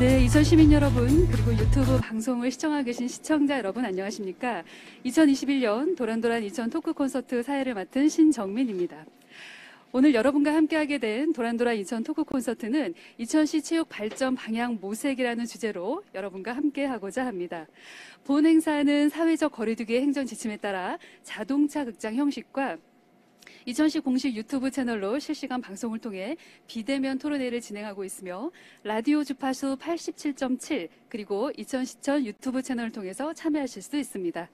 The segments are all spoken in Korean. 네, 이천 시민 여러분, 그리고 유튜브 방송을 시청하고 계신 시청자 여러분, 안녕하십니까? 2021년 도란도란 이천 토크 콘서트 사회를 맡은 신정민입니다. 오늘 여러분과 함께하게 된 도란도란 이천 토크 콘서트는 이천시 체육 발전 방향 모색이라는 주제로 여러분과 함께하고자 합니다. 본 행사는 사회적 거리두기 행정 지침에 따라 자동차 극장 형식과 이천시 공식 유튜브 채널로 실시간 방송을 통해 비대면 토론회를 진행하고 있으며 라디오 주파수 87.7 그리고 이천시청 유튜브 채널을 통해서 참여하실 수 있습니다.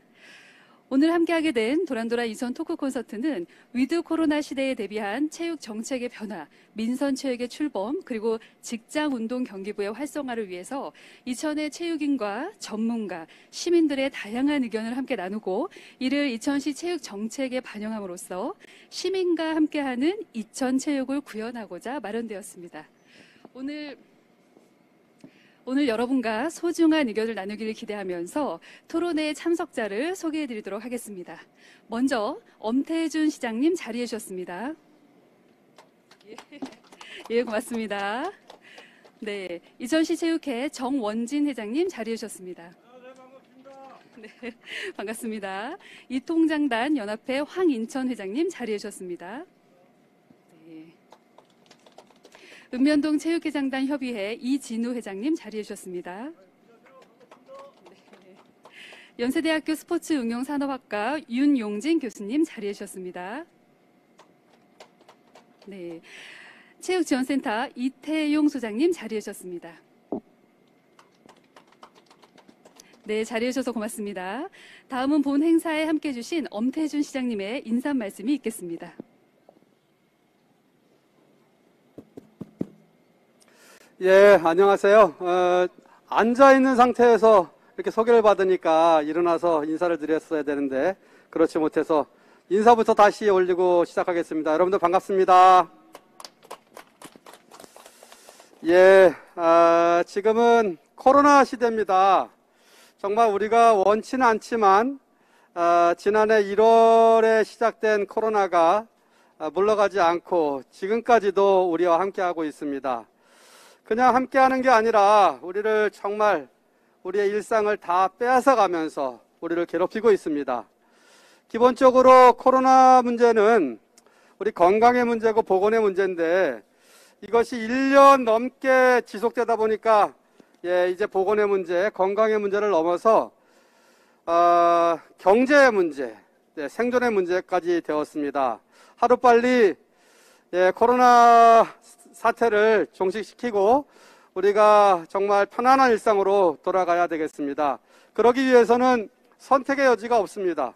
오늘 함께하게 된 도란도란 이천 토크 콘서트는 위드 코로나 시대에 대비한 체육 정책의 변화, 민선 체육의 출범, 그리고 직장운동경기부의 활성화를 위해서 이천의 체육인과 전문가, 시민들의 다양한 의견을 함께 나누고 이를 이천시 체육 정책에 반영함으로써 시민과 함께하는 이천 체육을 구현하고자 마련되었습니다. 오늘 여러분과 소중한 의견을 나누기를 기대하면서 토론회 참석자를 소개해드리도록 하겠습니다. 먼저 엄태준 시장님 자리해 주셨습니다. 예, 고맙습니다. 네, 이천시 체육회 정원진 회장님 자리해 주셨습니다. 네, 반갑습니다. 이통장단 연합회 황인천 회장님 자리해 주셨습니다. 읍면동 체육회장단 협의회 이진우 회장님 자리해 주셨습니다. 네. 연세대학교 스포츠 응용산업학과 윤용진 교수님 자리해 주셨습니다. 네. 체육지원센터 이태용 소장님 자리해 주셨습니다. 네, 자리해 주셔서 고맙습니다. 다음은 본 행사에 함께해 주신 엄태준 시장님의 인사 말씀이 있겠습니다. 예, 안녕하세요. 앉아있는 상태에서 이렇게 소개를 받으니까 일어나서 인사를 드렸어야 되는데 그렇지 못해서 인사부터 다시 올리고 시작하겠습니다. 여러분들 반갑습니다. 예, 지금은 코로나 시대입니다. 정말 우리가 원치는 않지만 지난해 1월에 시작된 코로나가 물러가지 않고 지금까지도 우리와 함께하고 있습니다. 그냥 함께하는 게 아니라 우리를 정말 우리의 일상을 다 빼앗아가면서 우리를 괴롭히고 있습니다. 기본적으로 코로나 문제는 우리 건강의 문제고 보건의 문제인데 이것이 1년 넘게 지속되다 보니까 이제 보건의 문제, 건강의 문제를 넘어서 경제의 문제, 생존의 문제까지 되었습니다. 하루빨리 코로나 사태를 종식시키고 우리가 정말 편안한 일상으로 돌아가야 되겠습니다. 그러기 위해서는 선택의 여지가 없습니다.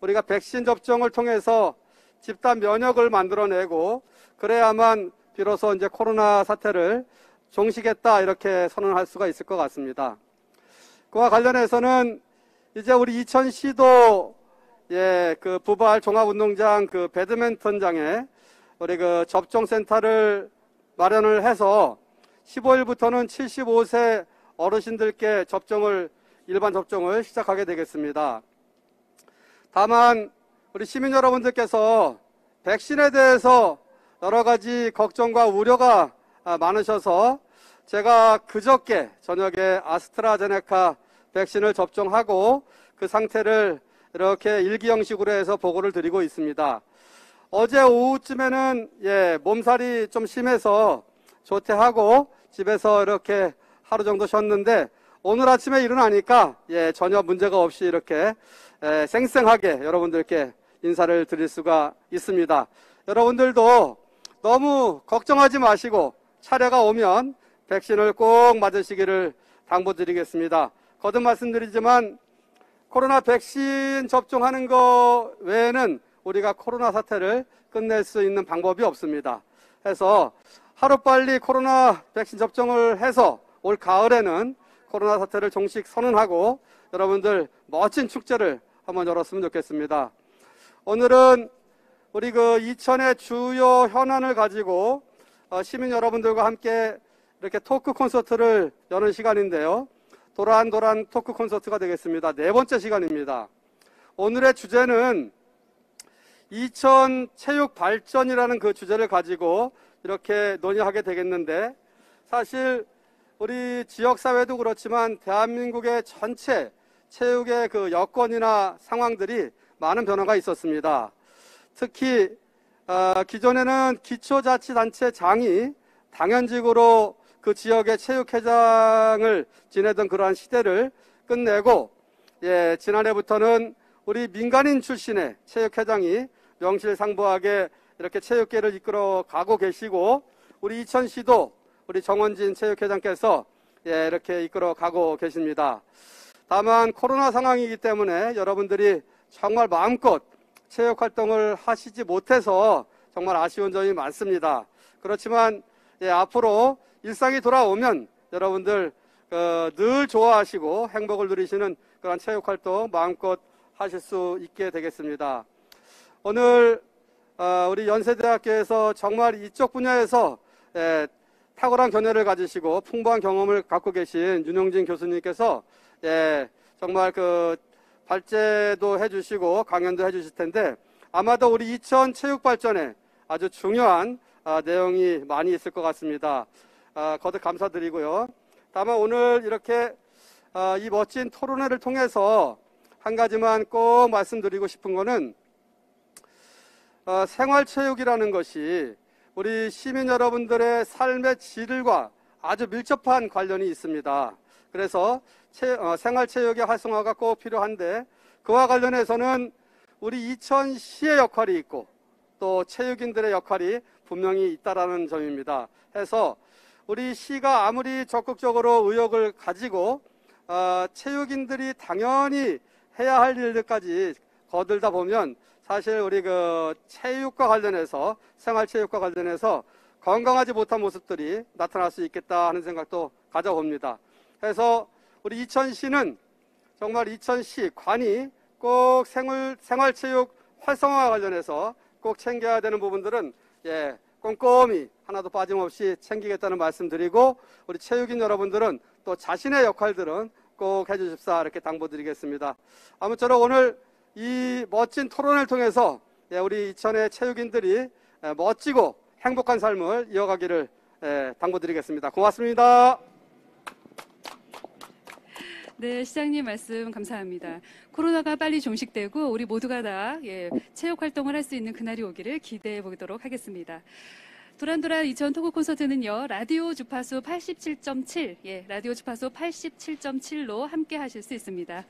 우리가 백신 접종을 통해서 집단 면역을 만들어내고 그래야만 비로소 이제 코로나 사태를 종식했다 이렇게 선언할 수가 있을 것 같습니다. 그와 관련해서는 이제 우리 이천시도 그 부발 종합운동장 그 배드민턴장에 우리 그 접종센터를 마련을 해서 15일부터는 75세 어르신들께 일반 접종을 시작하게 되겠습니다. 다만 우리 시민 여러분들께서 백신에 대해서 여러 가지 걱정과 우려가 많으셔서 제가 그저께 저녁에 아스트라제네카 백신을 접종하고 그 상태를 이렇게 일기 형식으로 해서 보고를 드리고 있습니다. 어제 오후쯤에는 몸살이 좀 심해서 조퇴하고 집에서 이렇게 하루 정도 쉬었는데 오늘 아침에 일어나니까 전혀 문제가 없이 이렇게 생생하게 여러분들께 인사를 드릴 수가 있습니다. 여러분들도 너무 걱정하지 마시고 차례가 오면 백신을 꼭 맞으시기를 당부드리겠습니다. 거듭 말씀드리지만 코로나 백신 접종하는 것 외에는 우리가 코로나 사태를 끝낼 수 있는 방법이 없습니다. 해서 하루빨리 코로나 백신 접종을 해서 올 가을에는 코로나 사태를 종식 선언하고 여러분들 멋진 축제를 한번 열었으면 좋겠습니다. 오늘은 우리 그 이천의 주요 현안을 가지고 시민 여러분들과 함께 이렇게 토크 콘서트를 여는 시간인데요. 도란도란 토크 콘서트가 되겠습니다. 네 번째 시간입니다. 오늘의 주제는 이천 체육 발전이라는 그 주제를 가지고 이렇게 논의하게 되겠는데 사실 우리 지역사회도 그렇지만 대한민국의 전체 체육의 그 여건이나 상황들이 많은 변화가 있었습니다. 특히 기존에는 기초자치단체 장이 당연직으로 그 지역의 체육회장을 지내던 그러한 시대를 끝내고 지난해부터는 우리 민간인 출신의 체육회장이 명실상부하게 이렇게 체육계를 이끌어 가고 계시고 우리 이천시도 우리 정원진 체육회장께서 이렇게 이끌어 가고 계십니다. 다만 코로나 상황이기 때문에 여러분들이 정말 마음껏 체육활동을 하시지 못해서 정말 아쉬운 점이 많습니다. 그렇지만 앞으로 일상이 돌아오면 여러분들 늘 좋아하시고 행복을 누리시는 그런 체육활동 마음껏 하실 수 있게 되겠습니다. 오늘 우리 연세대학교에서 정말 이쪽 분야에서 탁월한 견해를 가지시고 풍부한 경험을 갖고 계신 윤용진 교수님께서 정말 그 발제도 해주시고 강연도 해주실 텐데 아마도 우리 이천 체육 발전에 아주 중요한 내용이 많이 있을 것 같습니다. 거듭 감사드리고요. 다만 오늘 이렇게 이 멋진 토론회를 통해서 한 가지만 꼭 말씀드리고 싶은 것은 생활체육이라는 것이 우리 시민 여러분들의 삶의 질과 아주 밀접한 관련이 있습니다. 그래서 생활체육의 활성화가 꼭 필요한데 그와 관련해서는 우리 이천시의 역할이 있고 또 체육인들의 역할이 분명히 있다라는 점입니다. 해서 우리 시가 아무리 적극적으로 의욕을 가지고 체육인들이 당연히 해야 할 일들까지 거들다 보면 사실 우리 그 체육과 관련해서 생활체육과 관련해서 건강하지 못한 모습들이 나타날 수 있겠다 하는 생각도 가져봅니다. 그래서 우리 이천시는 정말 이천시 관이 꼭 생활체육 활성화와 관련해서 꼭 챙겨야 되는 부분들은 꼼꼼히 하나도 빠짐없이 챙기겠다는 말씀드리고 우리 체육인 여러분들은 또 자신의 역할들은 꼭 해주십사 이렇게 당부드리겠습니다. 아무쪼록 오늘 이 멋진 토론을 통해서 우리 이천의 체육인들이 멋지고 행복한 삶을 이어가기를 당부드리겠습니다. 고맙습니다. 네, 시장님 말씀 감사합니다. 코로나가 빨리 종식되고 우리 모두가 다 체육활동을 할 수 있는 그날이 오기를 기대해 보도록 하겠습니다. 도란도란 이천 토크 콘서트는요, 라디오 주파수 87.7, 라디오 주파수 87.7로 함께 하실 수 있습니다.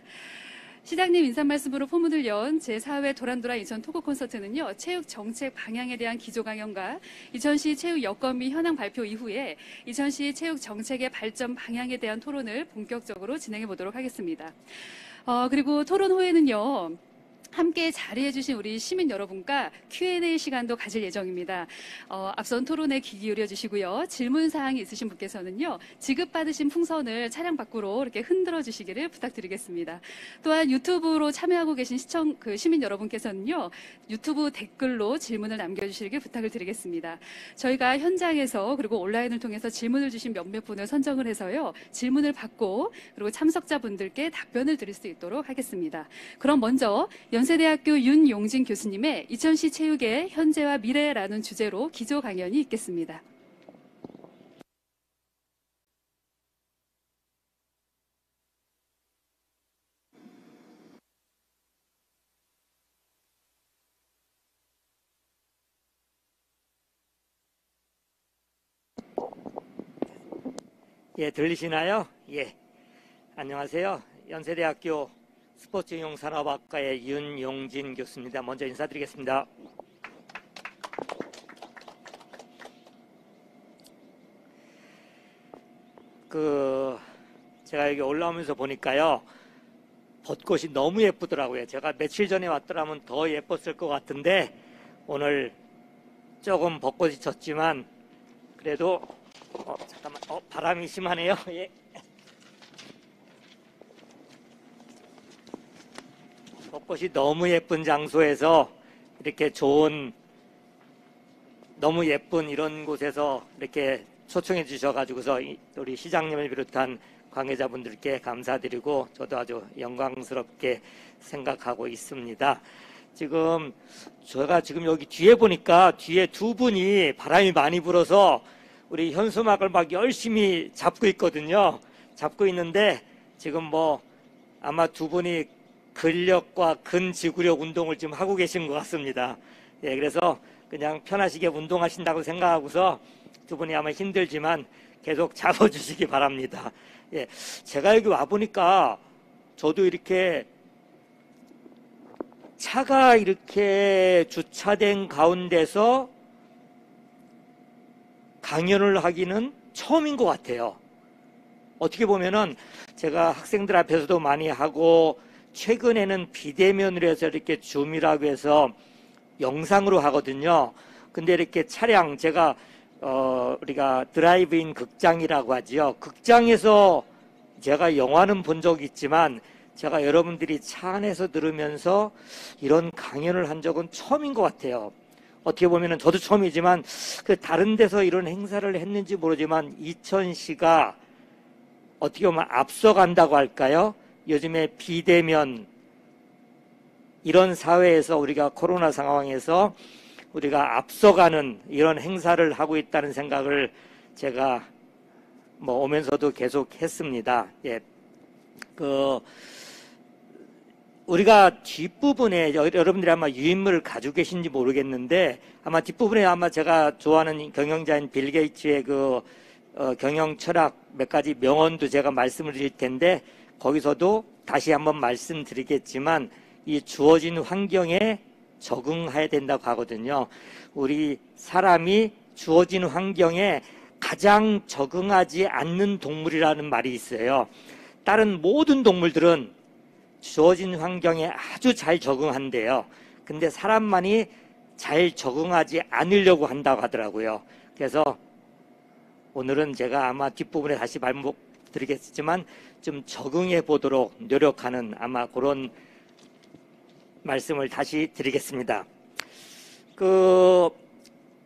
시장님 인사 말씀으로 포문을 연 제4회 도란도란 이천 토크 콘서트는요, 체육 정책 방향에 대한 기조 강연과 이천시 체육 여건 및 현황 발표 이후에 이천시 체육 정책의 발전 방향에 대한 토론을 본격적으로 진행해 보도록 하겠습니다. 그리고 토론 후에는요, 함께 자리해주신 우리 시민 여러분과 Q&A 시간도 가질 예정입니다. 앞선 토론에 귀 기울여주시고요. 질문사항이 있으신 분께서는요, 지급받으신 풍선을 차량 밖으로 이렇게 흔들어주시기를 부탁드리겠습니다. 또한 유튜브로 참여하고 계신 시민 여러분께서는요, 유튜브 댓글로 질문을 남겨주시길 부탁을 드리겠습니다. 저희가 현장에서 그리고 온라인을 통해서 질문을 주신 몇몇 분을 선정을 해서요, 질문을 받고 그리고 참석자분들께 답변을 드릴 수 있도록 하겠습니다. 그럼 먼저 연세대학교 윤용진 교수님의 이천시 체육의 현재와 미래라는 주제로 기조 강연이 있겠습니다. 예, 들리시나요? 예. 안녕하세요. 연세대학교 스포츠용산업학과의 윤용진 교수입니다. 먼저 인사드리겠습니다. 제가 여기 올라오면서 보니까요, 벚꽃이 너무 예쁘더라고요. 제가 며칠 전에 왔더라면 더 예뻤을 것 같은데 오늘 조금 벚꽃이 졌지만 그래도 잠깐만 바람이 심하네요. 예. 벚꽃이 너무 예쁜 장소에서 이렇게 너무 예쁜 이런 곳에서 이렇게 초청해 주셔가지고서 우리 시장님을 비롯한 관계자분들께 감사드리고 저도 아주 영광스럽게 생각하고 있습니다. 제가 지금 여기 뒤에 보니까 뒤에 두 분이 바람이 많이 불어서 우리 현수막을 막 열심히 잡고 있거든요. 잡고 있는데 지금 뭐 아마 두 분이 근력과 근지구력 운동을 지금 하고 계신 것 같습니다. 예, 그래서 그냥 편하시게 운동하신다고 생각하고서 두 분이 아마 힘들지만 계속 잡아주시기 바랍니다. 예, 제가 여기 와보니까 저도 이렇게 차가 이렇게 주차된 가운데서 강연을 하기는 처음인 것 같아요. 어떻게 보면은 제가 학생들 앞에서도 많이 하고 최근에는 비대면으로 해서 이렇게 줌이라고 해서 영상으로 하거든요. 근데 이렇게 차량 제가 우리가 드라이브인 극장이라고 하지요. 극장에서 제가 영화는 본 적이 있지만 제가 여러분들이 차 안에서 들으면서 이런 강연을 한 적은 처음인 것 같아요. 어떻게 보면은 저도 처음이지만 그 다른 데서 이런 행사를 했는지 모르지만 이천 씨가 어떻게 보면 앞서간다고 할까요? 요즘에 비대면 이런 사회에서 우리가 코로나 상황에서 우리가 앞서가는 이런 행사를 하고 있다는 생각을 제가 뭐 오면서도 계속 했습니다. 예. 우리가 뒷부분에 여러분들이 아마 유인물을 가지고 계신지 모르겠는데 아마 뒷부분에 아마 제가 좋아하는 경영자인 빌 게이츠의 경영 철학 몇 가지 명언도 제가 말씀을 드릴 텐데 거기서도 다시 한번 말씀드리겠지만 이 주어진 환경에 적응해야 된다고 하거든요. 우리 사람이 주어진 환경에 가장 적응하지 않는 동물이라는 말이 있어요. 다른 모든 동물들은 주어진 환경에 아주 잘 적응한대요. 근데 사람만이 잘 적응하지 않으려고 한다고 하더라고요. 그래서 오늘은 제가 아마 뒷부분에 다시 말목 드리겠지만 좀 적응해 보도록 노력하는 아마 그런 말씀을 다시 드리겠습니다.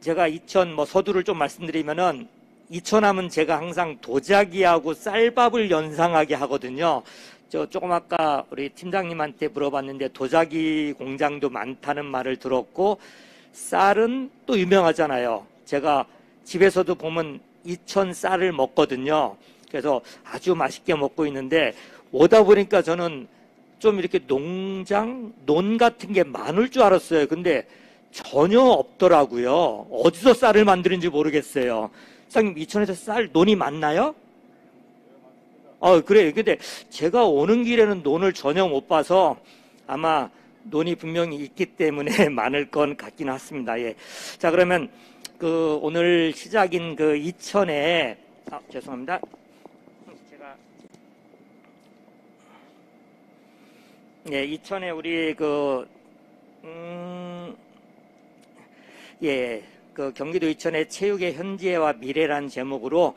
제가 이천 서두를 좀 말씀드리면은 이천하면 제가 항상 도자기하고 쌀밥을 연상하게 하거든요. 저 조금 아까 우리 팀장님한테 물어봤는데 도자기 공장도 많다는 말을 들었고 쌀은 또 유명하잖아요. 제가 집에서도 보면 이천 쌀을 먹거든요. 그래서 아주 맛있게 먹고 있는데 오다 보니까 저는 좀 이렇게 논 같은 게 많을 줄 알았어요. 근데 전혀 없더라고요. 어디서 쌀을 만드는지 모르겠어요. 사장님, 이천에서 쌀 논이 많나요? 그래요. 근데 제가 오는 길에는 논을 전혀 못 봐서 아마 논이 분명히 있기 때문에 많을 건 같긴 했습니다. 예. 자, 그러면 오늘 시작인 이천에 죄송합니다. 이천에 우리 경기도 이천의 체육의 현재와 미래란 제목으로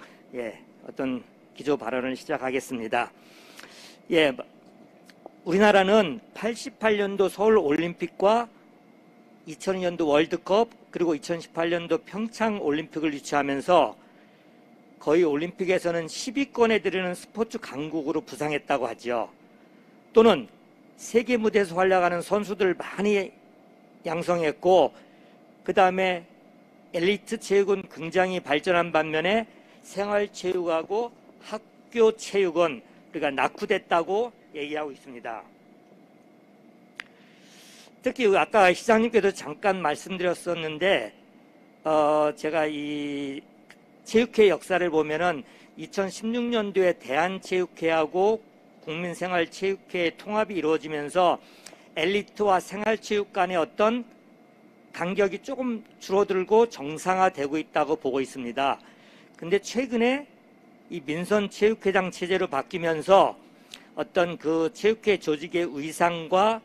어떤 기조 발언을 시작하겠습니다. 예, 우리나라는 88년도 서울 올림픽과 2002년도 월드컵 그리고 2018년도 평창 올림픽을 유치하면서 거의 올림픽에서는 10위권에 들이는 스포츠 강국으로 부상했다고 하죠. 또는 세계 무대에서 활약하는 선수들을 많이 양성했고 그 다음에 엘리트 체육은 굉장히 발전한 반면에 생활체육하고 학교 체육은 우리가 낙후됐다고 얘기하고 있습니다. 특히 아까 시장님께도 잠깐 말씀드렸었는데 제가 이 체육회 역사를 보면은 2016년도에 대한체육회하고 국민생활체육회의 통합이 이루어지면서 엘리트와 생활체육 간의 어떤 간격이 조금 줄어들고 정상화되고 있다고 보고 있습니다. 근데 최근에 이 민선체육회장 체제로 바뀌면서 어떤 체육회 조직의 위상과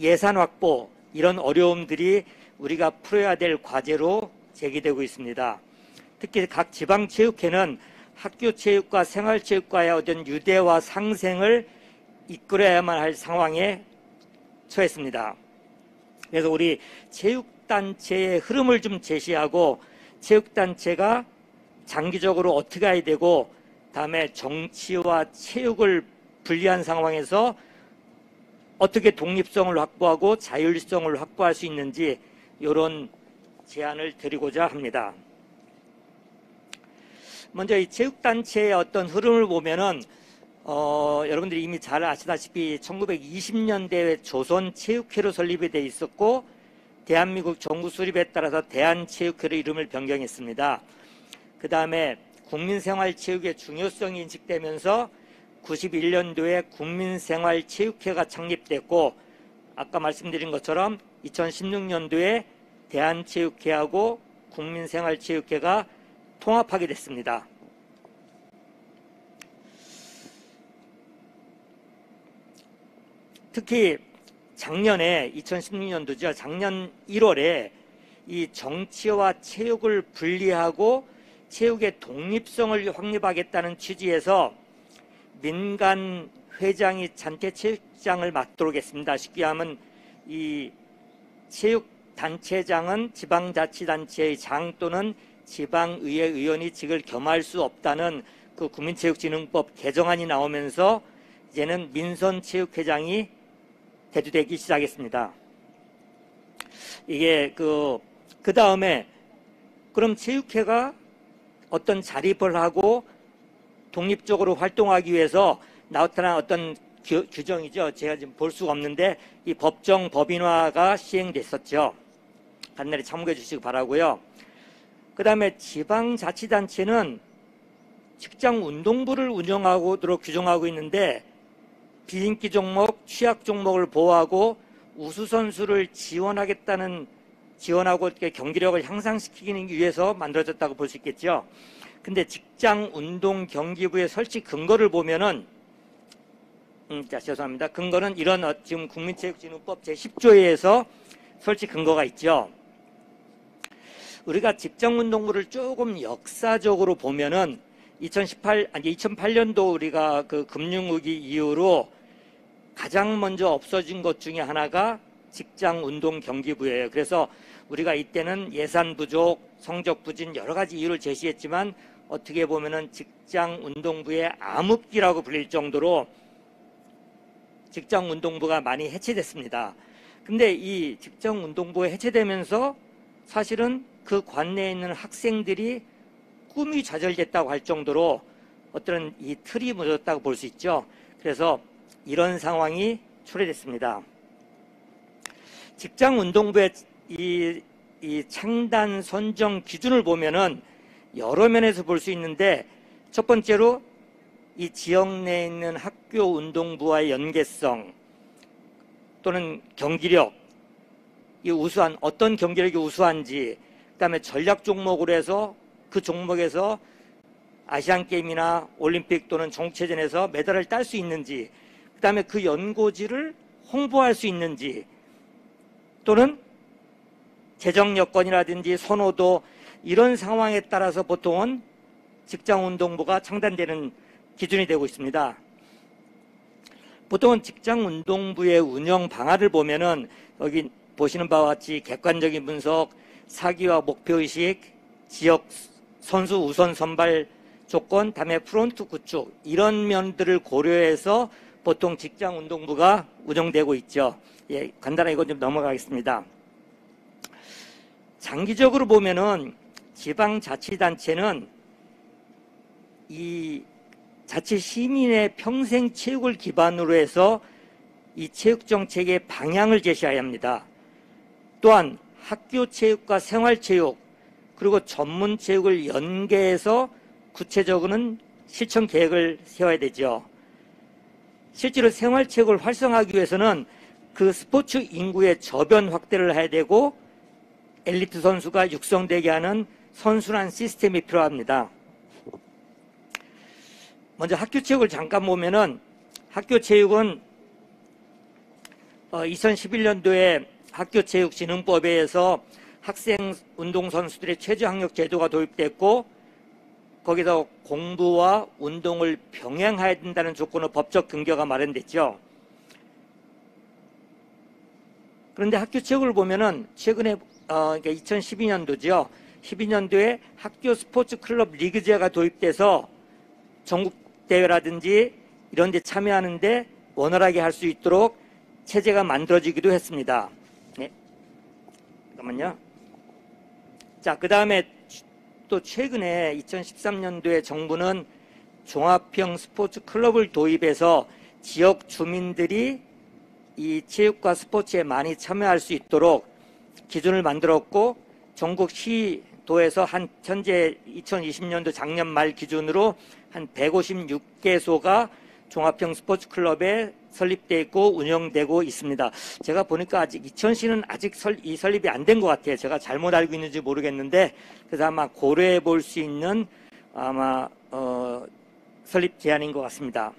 예산 확보 이런 어려움들이 우리가 풀어야 될 과제로 제기되고 있습니다. 특히 각 지방체육회는 학교체육과 생활체육과의 어떤 유대와 상생을 이끌어야만 할 상황에 처했습니다. 그래서 우리 체육단체의 흐름을 좀 제시하고 체육단체가 장기적으로 어떻게 해야 되고 다음에 정치와 체육을 분리한 상황에서 어떻게 독립성을 확보하고 자율성을 확보할 수 있는지 이런 제안을 드리고자 합니다. 먼저 이 체육단체의 어떤 흐름을 보면은 여러분들이 이미 잘 아시다시피 1920년대에 조선체육회로 설립이 돼 있었고 대한민국 정부 수립에 따라서 대한체육회로 이름을 변경했습니다. 그 다음에 국민생활체육의 중요성이 인식되면서 91년도에 국민생활체육회가 창립됐고 아까 말씀드린 것처럼 2016년도에 대한체육회하고 국민생활체육회가 통합하게 됐습니다. 특히 작년에 2016년도죠. 작년 1월에 이 정치와 체육을 분리하고 체육의 독립성을 확립하겠다는 취지에서 민간 회장이 잔태체육장을 맡도록 했습니다. 쉽게 하면 이 체육단체장은 지방자치단체의 장 또는 지방의회 의원이 직을 겸할 수 없다는 그 국민체육진흥법 개정안이 나오면서 이제는 민선체육회장이 대두되기 시작했습니다. 이게 그 다음에 그럼 체육회가 어떤 자립을 하고 독립적으로 활동하기 위해서 나타난 어떤 규정이죠. 제가 지금 볼 수가 없는데 이 법정 법인화가 시행됐었죠. 간단히 참고해 주시기 바라고요. 그 다음에 지방자치단체는 직장운동부를 운영하도록 규정하고 있는데 비인기 종목, 취약 종목을 보호하고 우수 선수를 지원하고 경기력을 향상시키기 위해서 만들어졌다고 볼 수 있겠죠. 근데 직장운동경기부의 설치 근거를 보면은 죄송합니다. 근거는 이런 지금 국민체육진흥법 제10조에서 설치 근거가 있죠. 우리가 직장운동부를 조금 역사적으로 보면은 2008년도 우리가 그 금융위기 이후로 가장 먼저 없어진 것 중에 하나가 직장운동경기부예요. 그래서 우리가 이때는 예산 부족, 성적 부진 여러 가지 이유를 제시했지만 어떻게 보면은 직장운동부의 암흑기라고 불릴 정도로 직장운동부가 많이 해체됐습니다. 근데 이 직장운동부가 해체되면서 사실은 그 관내에 있는 학생들이 꿈이 좌절됐다고 할 정도로 어떤 이 틀이 무너졌다고 볼 수 있죠. 그래서 이런 상황이 초래됐습니다. 직장운동부의 이 창단 선정 기준을 보면은 여러 면에서 볼 수 있는데 첫 번째로 이 지역 내에 있는 학교 운동부와의 연계성 또는 경기력, 이 우수한 어떤 경기력이 우수한지, 그다음에 전략 종목으로 해서 그 종목에서 아시안 게임이나 올림픽 또는 전국체전에서 메달을 딸 수 있는지, 그다음에 그 연고지를 홍보할 수 있는지, 또는 재정 여건이라든지 선호도 이런 상황에 따라서 보통은 직장운동부가 창단되는 기준이 되고 있습니다. 보통은 직장운동부의 운영 방안을 보면은 여기 보시는 바와 같이 객관적인 분석, 사기와 목표의식, 지역 선수 우선 선발 조건, 다음에 프론트 구축 이런 면들을 고려해서 보통 직장운동부가 운영되고 있죠. 예, 간단하게 이건 좀 넘어가겠습니다. 장기적으로 보면은 지방자치단체는 이 자치 시민의 평생 체육을 기반으로 해서 이 체육정책의 방향을 제시해야 합니다. 또한 학교체육과 생활체육 그리고 전문체육을 연계해서 구체적으로는 실천계획을 세워야 되죠. 실제로 생활체육을 활성화하기 위해서는 그 스포츠 인구의 저변 확대를 해야 되고 엘리트 선수가 육성되게 하는 선순환 시스템이 필요합니다. 먼저 학교체육을 잠깐 보면은 학교체육은 2011년도에 학교체육진흥법에 의해서 학생 운동선수들의 최저학력 제도가 도입됐고 거기서 공부와 운동을 병행해야 된다는 조건으로 법적 근거가 마련됐죠. 그런데 학교체육을 보면은 최근에 그러니까 2012년도죠. 12년도에 학교 스포츠 클럽 리그제가 도입돼서 전국대회라든지 이런 데 참여하는데 원활하게 할 수 있도록 체제가 만들어지기도 했습니다. 네. 잠깐만요. 자, 그 다음에 또 최근에 2013년도에 정부는 종합형 스포츠 클럽을 도입해서 지역 주민들이 이 체육과 스포츠에 많이 참여할 수 있도록 기준을 만들었고, 전국 시도에서 한 현재 2020년도 작년 말 기준으로 한 156개소가 종합형 스포츠 클럽에 설립되어 있고 운영되고 있습니다. 제가 보니까 아직 이천시는 아직 설립이 안 된 것 같아요. 제가 잘못 알고 있는지 모르겠는데, 그래서 아마 고려해 볼 수 있는 아마 설립 제안인 것 같습니다.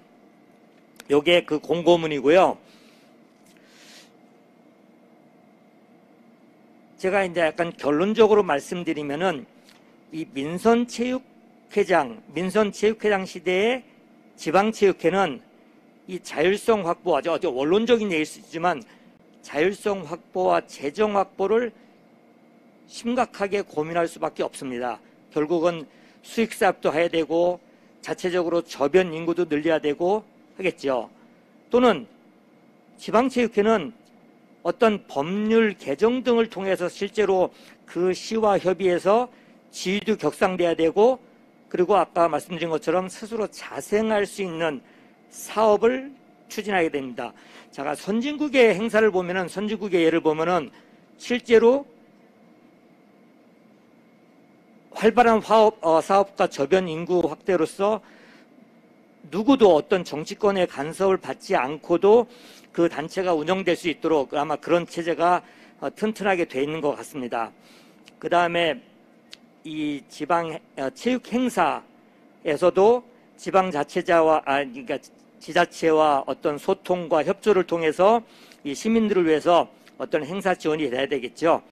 요게 그 공고문이고요. 제가 이제 약간 결론적으로 말씀드리면은, 이 민선체육회장, 민선체육회장 시대의 지방체육회는 이 자율성 확보와, 아주 원론적인 얘기일 수 있지만, 자율성 확보와 재정 확보를 심각하게 고민할 수밖에 없습니다. 결국은 수익 사업도 해야 되고, 자체적으로 저변 인구도 늘려야 되고 하겠죠. 또는 지방체육회는 어떤 법률 개정 등을 통해서 실제로 그 시와 협의해서 지위도 격상돼야 되고, 그리고 아까 말씀드린 것처럼 스스로 자생할 수 있는 사업을 추진하게 됩니다. 제가 선진국의 행사를 보면은, 선진국의 예를 보면은 실제로 활발한 사업과 저변 인구 확대로서 누구도 어떤 정치권의 간섭을 받지 않고도 그 단체가 운영될 수 있도록 아마 그런 체제가 튼튼하게 돼 있는 것 같습니다. 그 다음에 이 지방 체육 행사에서도 지방자치자와 그러니까 지자체와 어떤 소통과 협조를 통해서 이 시민들을 위해서 어떤 행사 지원이 돼야 되겠죠.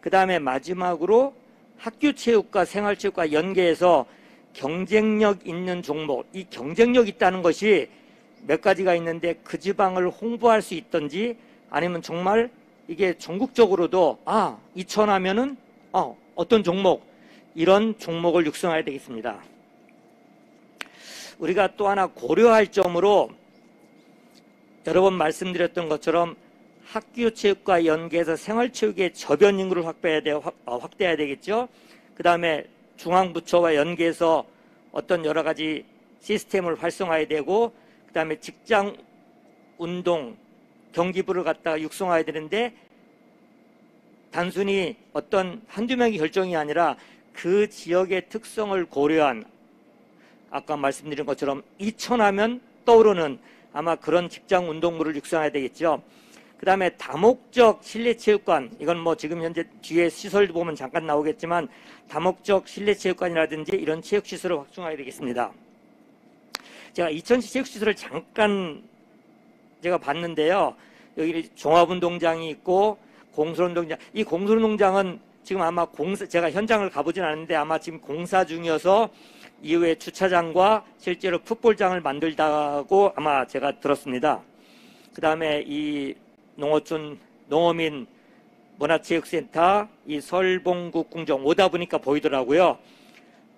그 다음에 마지막으로 학교 체육과 생활체육과 연계해서 경쟁력 있는 종목, 이 경쟁력 있다는 것이 몇 가지가 있는데, 그 지방을 홍보할 수 있든지, 아니면 정말 이게 전국적으로도 이천 하면은 어떤 종목, 이런 종목을 육성해야 되겠습니다. 우리가 또 하나 고려할 점으로, 여러 번 말씀드렸던 것처럼 학교 체육과 연계해서 생활체육의 저변 인구를 확대해야 되겠죠. 그 다음에 중앙부처와 연계해서 어떤 여러 가지 시스템을 활성화해야 되고, 그 다음에 직장 운동, 경기부를 갖다가 육성해야 되는데, 단순히 어떤 한두 명의 결정이 아니라 그 지역의 특성을 고려한, 아까 말씀드린 것처럼 이천하면 떠오르는 아마 그런 직장 운동부를 육성해야 되겠죠. 그 다음에 다목적 실내체육관, 이건 뭐 지금 현재 뒤에 시설 보면 잠깐 나오겠지만, 다목적 실내체육관이라든지 이런 체육시설을 확충해야 되겠습니다. 제가 이천시 체육시설을 잠깐 제가 봤는데요. 여기 종합운동장이 있고 공설운동장, 이 공설운동장은 지금 아마 제가 현장을 가보진 않았는데 아마 지금 공사 중이어서 이후에 주차장과 실제로 풋볼장을 만들다고 아마 제가 들었습니다. 그 다음에 이 농어촌 농어민 문화체육센터, 이 설봉국궁정 오다 보니까 보이더라고요.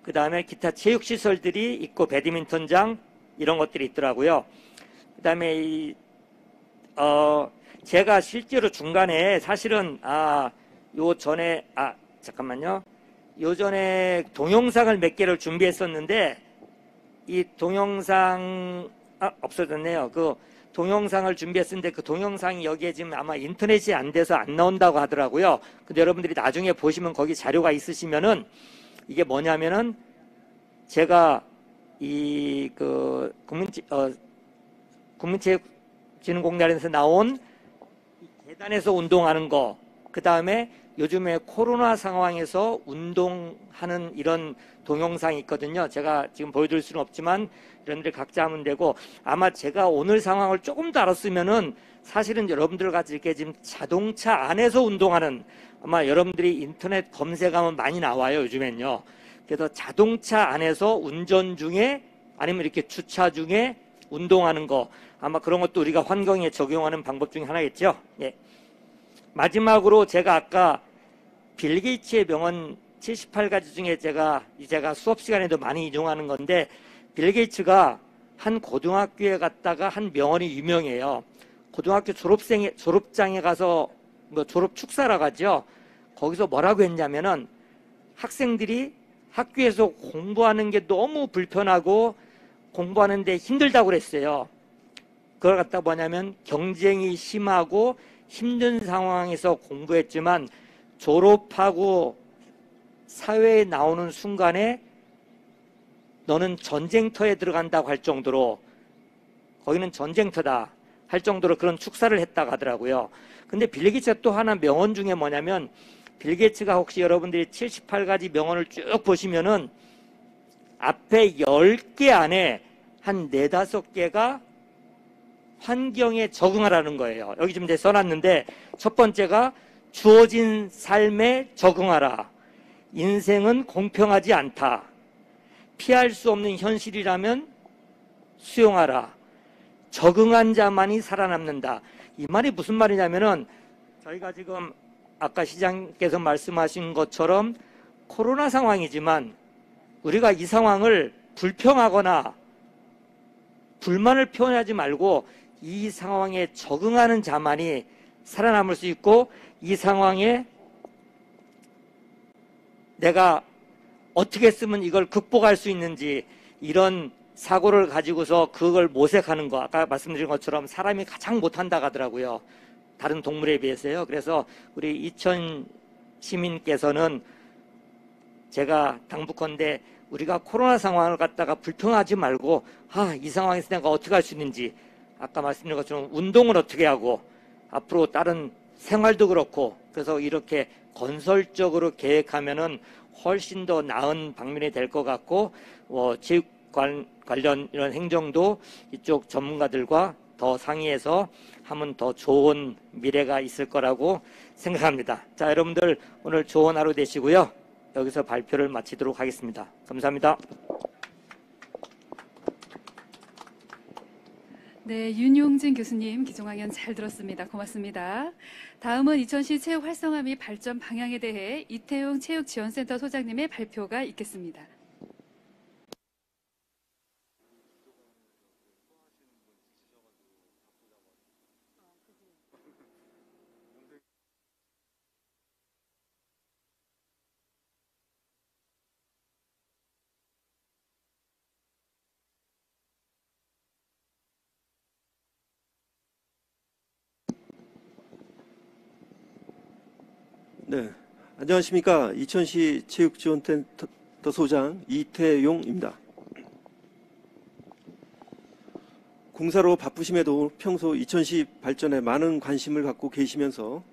그 다음에 기타 체육시설들이 있고, 배드민턴장 이런 것들이 있더라고요. 그 다음에 제가 실제로 중간에 사실은 요전에 동영상을 몇 개를 준비했었는데 이 동영상 없어졌네요. 그 동영상을 준비했었는데 그 동영상이 여기에 지금 아마 인터넷이 안 돼서 안 나온다고 하더라고요. 근데 여러분들이 나중에 보시면 거기 자료가 있으시면은, 이게 뭐냐면은 제가 이 그 국민체육진흥공단에서 나온 계단에서 운동하는 거, 그 다음에 요즘에 코로나 상황에서 운동하는 이런 동영상이 있거든요. 제가 지금 보여드릴 수는 없지만 이런 데 각자 하면 되고, 아마 제가 오늘 상황을 조금 더 알았으면은 사실은 여러분들 같이 이렇게 지금 자동차 안에서 운동하는, 아마 여러분들이 인터넷 검색하면 많이 나와요, 요즘엔요. 그래서 자동차 안에서 운전 중에, 아니면 이렇게 주차 중에 운동하는 거, 아마 그런 것도 우리가 환경에 적용하는 방법 중에 하나겠죠. 예. 마지막으로 제가 아까 빌 게이츠의 명언 78가지 중에 제가 수업 시간에도 많이 인용하는 건데, 빌 게이츠가 한 고등학교에 갔다가 한 명언이 유명해요. 고등학교 졸업장에 가서 뭐 졸업 축사라고 하죠. 거기서 뭐라고 했냐면은, 학생들이 학교에서 공부하는 게 너무 불편하고 공부하는 데 힘들다고 그랬어요. 그걸 갖다 뭐냐면 경쟁이 심하고 힘든 상황에서 공부했지만 졸업하고 사회에 나오는 순간에 너는 전쟁터에 들어간다고 할 정도로 거기는 전쟁터다 할 정도로 그런 축사를 했다고 하더라고요. 근데 빌 게이츠가 또 하나 명언 중에 뭐냐면 빌 게이츠가 혹시 여러분들이 78가지 명언을 쭉 보시면은 앞에 10개 안에 한 4-5개가 환경에 적응하라는 거예요. 여기 지금 써놨는데 첫 번째가 주어진 삶에 적응하라. 인생은 공평하지 않다. 피할 수 없는 현실이라면 수용하라. 적응한 자만이 살아남는다. 이 말이 무슨 말이냐면은 저희가 지금 아까 시장께서 말씀하신 것처럼 코로나 상황이지만 우리가 이 상황을 불평하거나 불만을 표현하지 말고 이 상황에 적응하는 자만이 살아남을 수 있고 이 상황에 내가 어떻게 쓰면 이걸 극복할 수 있는지 이런 사고를 가지고서 그걸 모색하는 거 아까 말씀드린 것처럼 사람이 가장 못한다고 하더라고요. 다른 동물에 비해서요. 그래서 우리 이천 시민께서는 제가 당부컨대 우리가 코로나 상황을 갖다가 불평하지 말고 이 상황에서 내가 어떻게 할 수 있는지 아까 말씀드린 것처럼 운동을 어떻게 하고 앞으로 다른 생활도 그렇고 그래서 이렇게 건설적으로 계획하면은 훨씬 더 나은 방면이 될 것 같고 체육 관련 이런 행정도 이쪽 전문가들과 더 상의해서 하면 더 좋은 미래가 있을 거라고 생각합니다. 자, 여러분들 오늘 좋은 하루 되시고요. 여기서 발표를 마치도록 하겠습니다. 감사합니다. 네, 윤용진 교수님 기종강연 잘 들었습니다. 고맙습니다. 다음은 이천시 체육 활성화 및 발전 방향에 대해 이태용 체육지원센터 소장님의 발표가 있겠습니다. 네, 안녕하십니까. 이천시 체육지원센터 소장 이태용입니다. 공사로 바쁘심에도 평소 이천시 발전에 많은 관심을 갖고 계시면서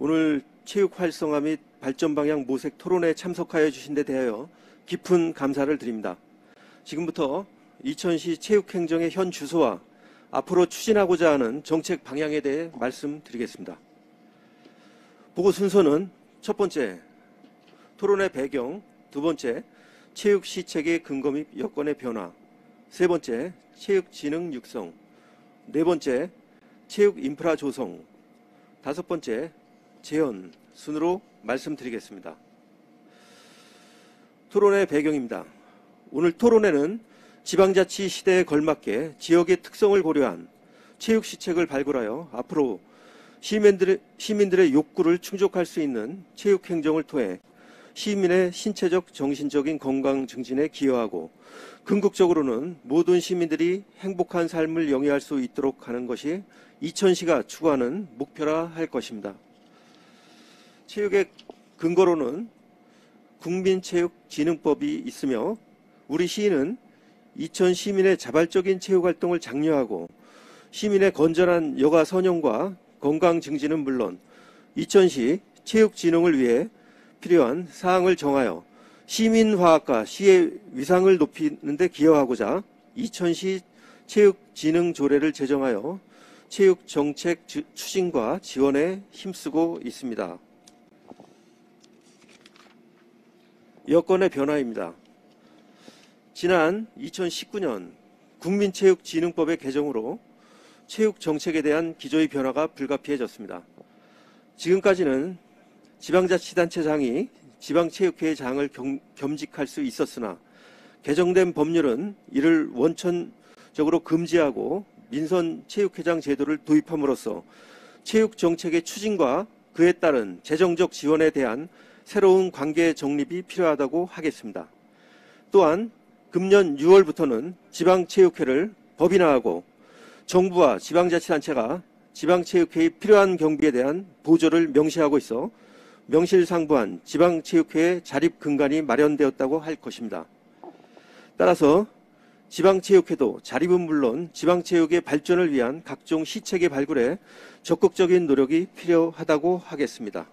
오늘 체육 활성화 및 발전 방향 모색 토론에 참석하여 주신 데 대하여 깊은 감사를 드립니다. 지금부터 이천시 체육행정의 현 주소와 앞으로 추진하고자 하는 정책 방향에 대해 말씀드리겠습니다. 보고 순서는 첫 번째, 토론의 배경, 두 번째, 체육 시책의 근거 및 여건의 변화, 세 번째, 체육 지능 육성, 네 번째, 체육 인프라 조성, 다섯 번째, 재현 순으로 말씀드리겠습니다. 토론의 배경입니다. 오늘 토론회는 지방자치 시대에 걸맞게 지역의 특성을 고려한 체육 시책을 발굴하여 앞으로 시민들의 욕구를 충족할 수 있는 체육 행정을 통해 시민의 신체적, 정신적인 건강 증진에 기여하고 궁극적으로는 모든 시민들이 행복한 삶을 영위할 수 있도록 하는 것이 이천시가 추구하는 목표라 할 것입니다. 체육의 근거로는 국민체육진흥법이 있으며 우리 시는 이천 시민의 자발적인 체육활동을 장려하고 시민의 건전한 여가 선용과 건강 증진은 물론 이천시 체육 진흥을 위해 필요한 사항을 정하여 시민화학과 시의 위상을 높이는 데 기여하고자 이천시 체육 진흥 조례를 제정하여 체육 정책 추진과 지원에 힘쓰고 있습니다. 여건의 변화입니다. 지난 2019년 국민체육진흥법의 개정으로 체육 정책에 대한 기조의 변화가 불가피해졌습니다. 지금까지는 지방자치단체장이 지방체육회장을 겸직할 수 있었으나 개정된 법률은 이를 원천적으로 금지하고 민선체육회장 제도를 도입함으로써 체육 정책의 추진과 그에 따른 재정적 지원에 대한 새로운 관계 정립이 필요하다고 하겠습니다. 또한 금년 6월부터는 지방체육회를 법인화하고 정부와 지방자치단체가 지방체육회의 필요한 경비에 대한 보조를 명시하고 있어 명실상부한 지방체육회의 자립 근간이 마련되었다고 할 것입니다. 따라서 지방체육회도 자립은 물론 지방체육의 발전을 위한 각종 시책의 발굴에 적극적인 노력이 필요하다고 하겠습니다.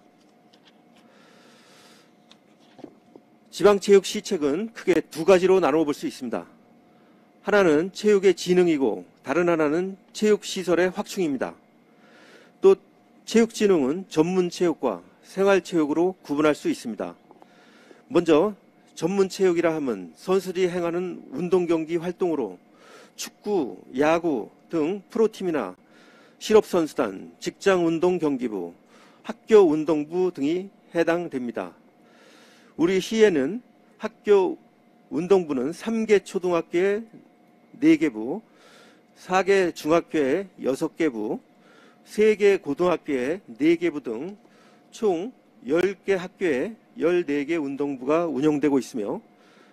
지방체육 시책은 크게 두 가지로 나눠 볼 수 있습니다. 하나는 체육의 진흥이고 다른 하나는 체육시설의 확충입니다. 또 체육진흥은 전문체육과 생활체육으로 구분할 수 있습니다. 먼저 전문체육이라 하면 선수들이 행하는 운동경기 활동으로 축구, 야구 등 프로팀이나 실업선수단, 직장운동경기부, 학교운동부 등이 해당됩니다. 우리 시에는 학교운동부는 3개 초등학교에 4개 부, 4개 중학교에 6개 부, 3개 고등학교에 4개 부 등 총 10개 학교에 14개 운동부가 운영되고 있으며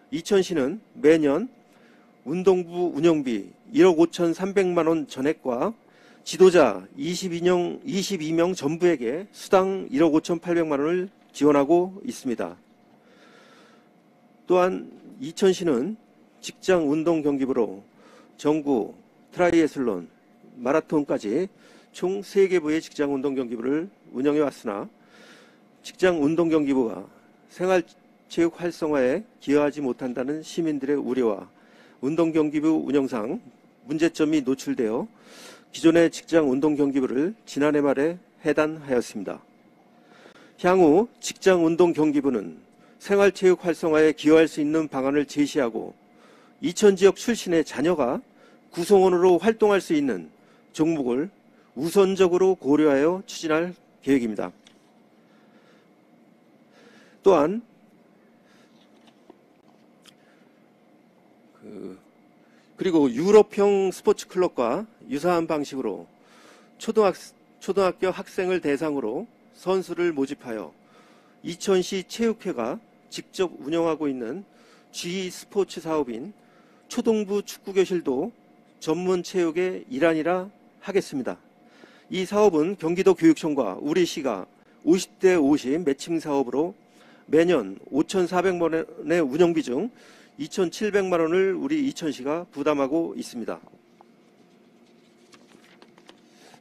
이천시는 매년 운동부 운영비 1억 5,300만 원 전액과 지도자 22명 전부에게 수당 1억 5,800만 원을 지원하고 있습니다. 또한 이천시는 직장운동경기부로 정구, 트라이애슬론, 마라톤까지 총 3개 부의 직장운동경기부를 운영해 왔으나 직장운동경기부가 생활체육 활성화에 기여하지 못한다는 시민들의 우려와 운동경기부 운영상 문제점이 노출되어 기존의 직장운동경기부를 지난해 말에 해단하였습니다. 향후 직장운동경기부는 생활체육 활성화에 기여할 수 있는 방안을 제시하고 이천지역 출신의 자녀가 구성원으로 활동할 수 있는 종목을 우선적으로 고려하여 추진할 계획입니다. 또한 그리고 유럽형 스포츠 클럽과 유사한 방식으로 초등학교 학생을 대상으로 선수를 모집하여 이천시 체육회가 직접 운영하고 있는 G 스포츠 사업인 초등부 축구교실도 전문 체육의 일환이라 하겠습니다. 이 사업은 경기도 교육청과 우리시가 50대 50 매칭 사업으로 매년 5,400만 원의 운영비 중 2,700만 원을 우리 이천시가 부담하고 있습니다.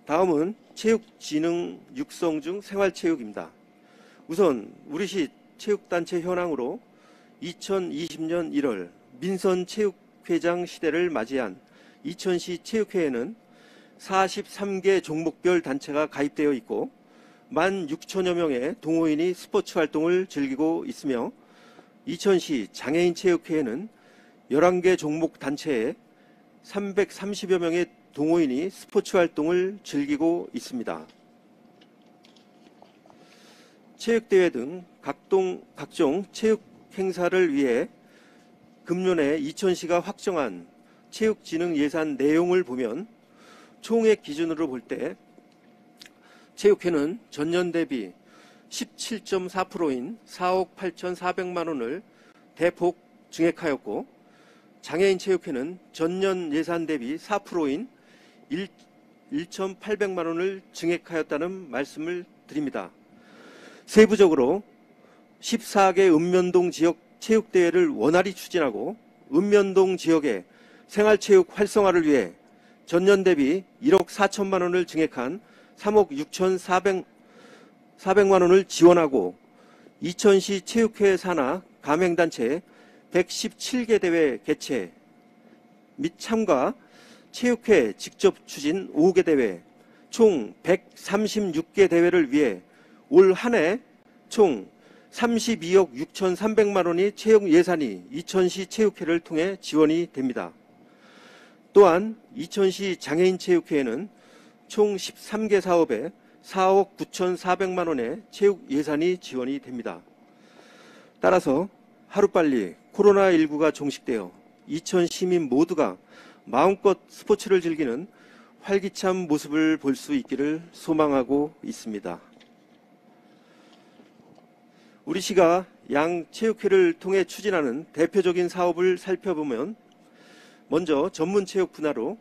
다음은 체육진흥 육성 중 생활체육입니다. 우선 우리시 체육단체 현황으로 2020년 1월 민선체육회장 시대를 맞이한 이천시 체육회에는 43개 종목별 단체가 가입되어 있고 16,000여 명의 동호인이 스포츠 활동을 즐기고 있으며 이천시 장애인체육회에는 11개 종목 단체에 330여 명의 동호인이 스포츠 활동을 즐기고 있습니다. 체육대회 등 각종 체육 행사를 위해 금년에 이천시가 확정한 체육진흥 예산 내용을 보면 총액 기준으로 볼 때 체육회는 전년 대비 17.4%인 4억 8,400만 원을 대폭 증액하였고 장애인체육회는 전년 예산 대비 4%인 1,800만 원을 증액하였다는 말씀을 드립니다. 세부적으로 14개 읍면동 지역 체육대회를 원활히 추진하고 읍면동 지역의 생활체육 활성화를 위해 전년 대비 1억 4천만 원을 증액한 3억 6,400만 원을 지원하고 이천시 체육회 산하 가맹단체 117개 대회 개최 및 참가, 체육회 직접 추진 5개 대회, 총 136개 대회를 위해 올 한 해 총 32억 6,300만 원이 체육 예산이 이천시 체육회를 통해 지원이 됩니다. 또한 이천시 장애인체육회에는 총 13개 사업에 4억 9,400만 원의 체육 예산이 지원이 됩니다. 따라서 하루빨리 코로나19가 종식되어 이천 시민 모두가 마음껏 스포츠를 즐기는 활기찬 모습을 볼 수 있기를 소망하고 있습니다. 우리 시가 양 체육회를 통해 추진하는 대표적인 사업을 살펴보면, 먼저 전문 체육 분야로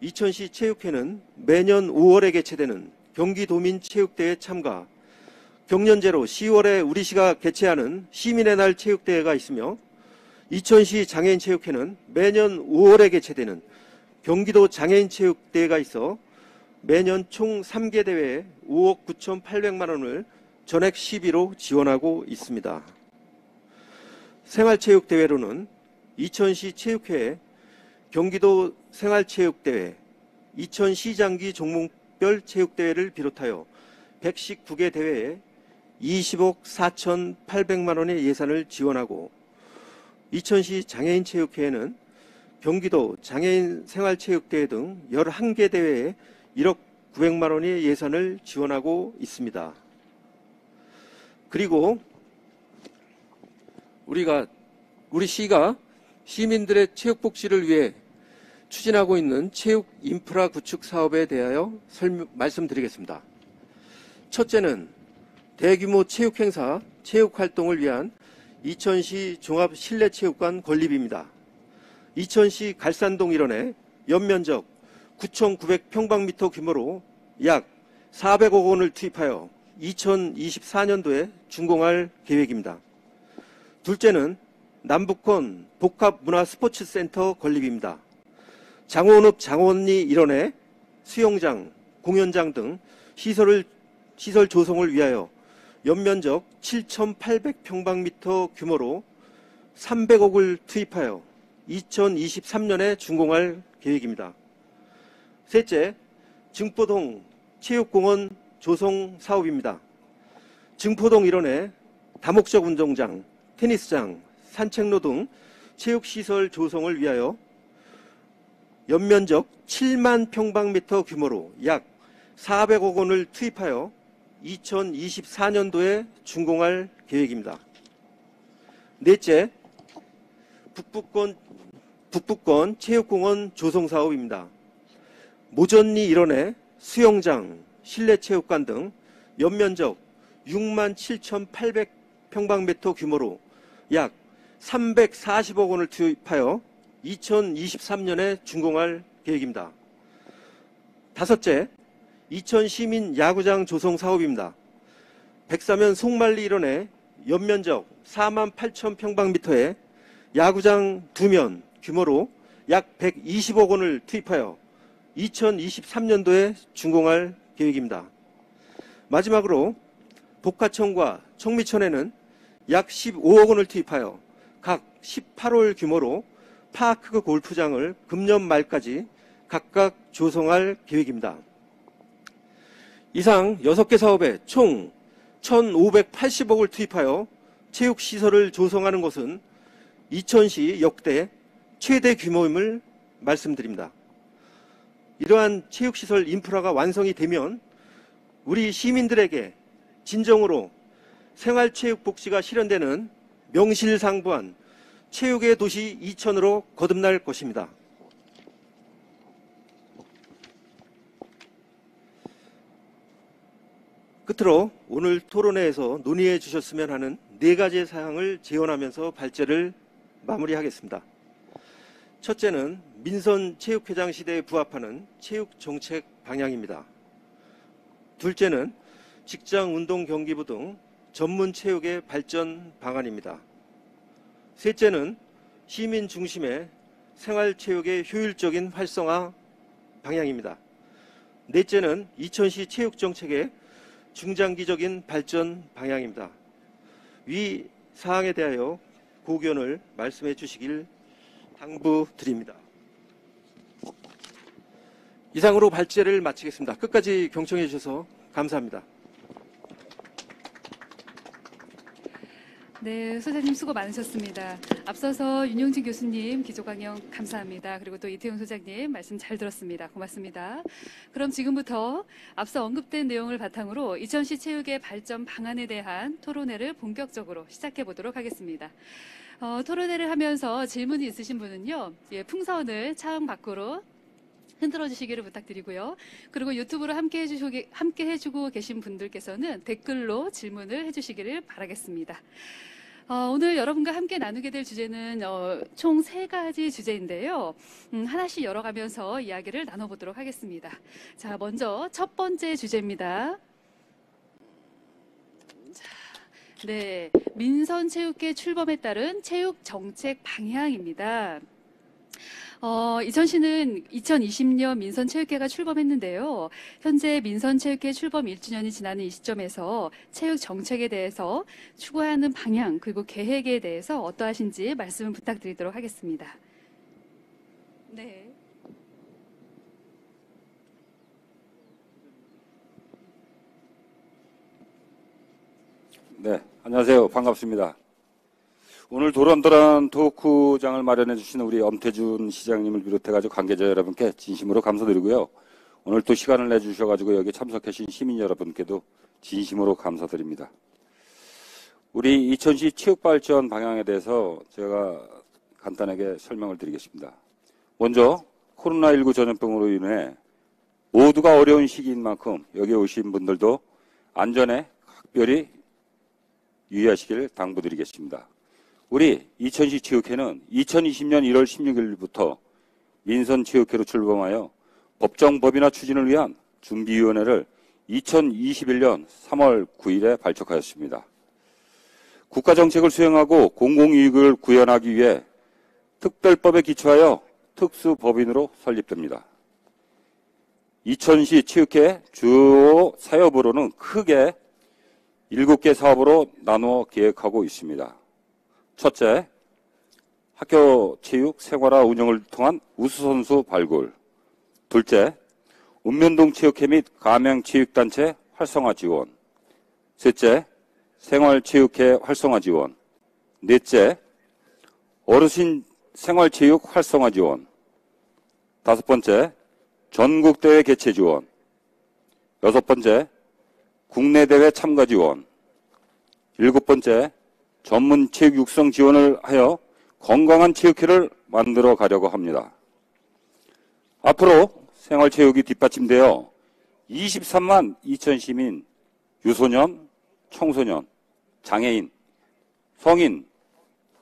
이천시 체육회는 매년 5월에 개최되는 경기도민 체육대회 참가, 경년제로 10월에 우리시가 개최하는 시민의 날 체육대회가 있으며, 이천시 장애인체육회는 매년 5월에 개최되는 경기도 장애인체육대회가 있어 매년 총 3개 대회에 5억 9,800만 원을 전액 시비로 지원하고 있습니다. 생활체육대회로는 이천시 체육회에 경기도 생활체육대회, 이천시장기 종목별 체육대회를 비롯하여 119개 대회에 20억 4,800만 원의 예산을 지원하고, 이천시 장애인체육회에는 경기도 장애인생활체육대회 등 11개 대회에 1억 900만 원의 예산을 지원하고 있습니다. 그리고 우리 시가 시민들의 체육복지를 위해 추진하고 있는 체육 인프라 구축 사업에 대하여 말씀드리겠습니다. 첫째는 대규모 체육행사, 체육활동을 위한 이천시 종합실내체육관 건립입니다. 이천시 갈산동 1원에 연면적 9,900평방미터 규모로 약 400억 원을 투입하여 2024년도에 준공할 계획입니다. 둘째는 남북권 복합문화스포츠센터 건립입니다. 장호원읍 장원리 1원에 수영장, 공연장 등 시설 조성을 위하여 연면적 7,800평방미터 규모로 300억을 투입하여 2023년에 준공할 계획입니다. 셋째, 증포동 체육공원 조성 사업입니다. 증포동 1원에 다목적 운동장, 테니스장, 산책로 등 체육시설 조성을 위하여 연면적 7만 평방미터 규모로 약 400억 원을 투입하여 2024년도에 준공할 계획입니다. 넷째, 북부권 체육공원 조성사업입니다. 모전리 1원에 수영장, 실내체육관 등 연면적 6만 7,800평방미터 규모로 약 340억 원을 투입하여 2023년에 준공할 계획입니다. 다섯째, 이천시민 야구장 조성 사업입니다. 백사면 송말리 1원에 연면적 4만 8천 평방미터에 야구장 2면 규모로 약 120억 원을 투입하여 2023년도에 준공할 계획입니다. 마지막으로 복하천과 청미천에는 약 15억 원을 투입하여 각 18홀 규모로 파크 골프장을 금년 말까지 각각 조성할 계획입니다. 이상 6개 사업에 총 1,580억을 투입하여 체육시설을 조성하는 것은 이천시 역대 최대 규모임을 말씀드립니다. 이러한 체육시설 인프라가 완성이 되면 우리 시민들에게 진정으로 생활체육복지가 실현되는 명실상부한 체육의 도시 이천으로 거듭날 것입니다. 끝으로 오늘 토론회에서 논의해 주셨으면 하는 4가지 사항을 제언하면서 발제를 마무리하겠습니다. 첫째는 민선 체육회장 시대에 부합하는 체육정책 방향입니다. 둘째는 직장운동경기부 등 전문체육의 발전 방안입니다. 셋째는 시민 중심의 생활체육의 효율적인 활성화 방향입니다. 넷째는 이천시 체육정책의 중장기적인 발전 방향입니다. 위 사항에 대하여 고견을 말씀해 주시길 당부드립니다. 이상으로 발제를 마치겠습니다. 끝까지 경청해 주셔서 감사합니다. 네, 소장님 수고 많으셨습니다. 앞서서 윤용진 교수님 기조 강연 감사합니다. 그리고 또 이태용 소장님 말씀 잘 들었습니다. 고맙습니다. 그럼 지금부터 앞서 언급된 내용을 바탕으로 이천시 체육의 발전 방안에 대한 토론회를 본격적으로 시작해 보도록 하겠습니다. 토론회를 하면서 질문이 있으신 분은요, 풍선을 차원 밖으로 흔들어 주시기를 부탁드리고요. 그리고 유튜브로 함께 해주고 계신 분들께서는 댓글로 질문을 해주시기를 바라겠습니다. 오늘 여러분과 함께 나누게 될 주제는 총 3가지 주제인데요. 하나씩 열어가면서 이야기를 나눠보도록 하겠습니다. 자, 먼저 첫 번째 주제입니다. 네, 민선체육회 출범에 따른 체육정책 방향입니다. 이천시는 2020년 민선체육회가 출범했는데요. 현재 민선체육회 출범 1주년이 지나는 이 시점에서 체육정책에 대해서 추구하는 방향 그리고 계획에 대해서 어떠하신지 말씀을 부탁드리도록 하겠습니다. 네. 네, 안녕하세요. 반갑습니다. 오늘 도란도란 토크장을 마련해 주신 우리 엄태준 시장님을 비롯해가지고 관계자 여러분께 진심으로 감사드리고요. 오늘 또 시간을 내주셔가지고 여기 참석해 주신 시민 여러분께도 진심으로 감사드립니다. 우리 이천시 체육발전 방향에 대해서 제가 간단하게 설명을 드리겠습니다. 먼저 코로나19 전염병으로 인해 모두가 어려운 시기인 만큼 여기 오신 분들도 안전에 각별히 유의하시길 당부드리겠습니다. 우리 이천시 체육회는 2020년 1월 16일부터 민선체육회로 출범하여 법정법인화 추진을 위한 준비위원회를 2021년 3월 9일에 발족하였습니다. 국가정책을 수행하고 공공이익을 구현하기 위해 특별법에 기초하여 특수법인으로 설립됩니다. 이천시 체육회 주요 사업으로는 크게 7개 사업으로 나누어 계획하고 있습니다. 첫째, 학교 체육 생활화 운영을 통한 우수선수 발굴. 둘째, 읍면동 체육회 및 가맹체육단체 활성화 지원. 셋째, 생활체육회 활성화 지원. 넷째, 어르신 생활체육 활성화 지원. 5번째, 전국대회 개최 지원. 6번째, 국내 대회 참가 지원. 7번째, 전문 체육 육성 지원을 하여 건강한 체육회를 만들어 가려고 합니다. 앞으로 생활체육이 뒷받침되어 23만 2천 시민, 유소년, 청소년, 장애인, 성인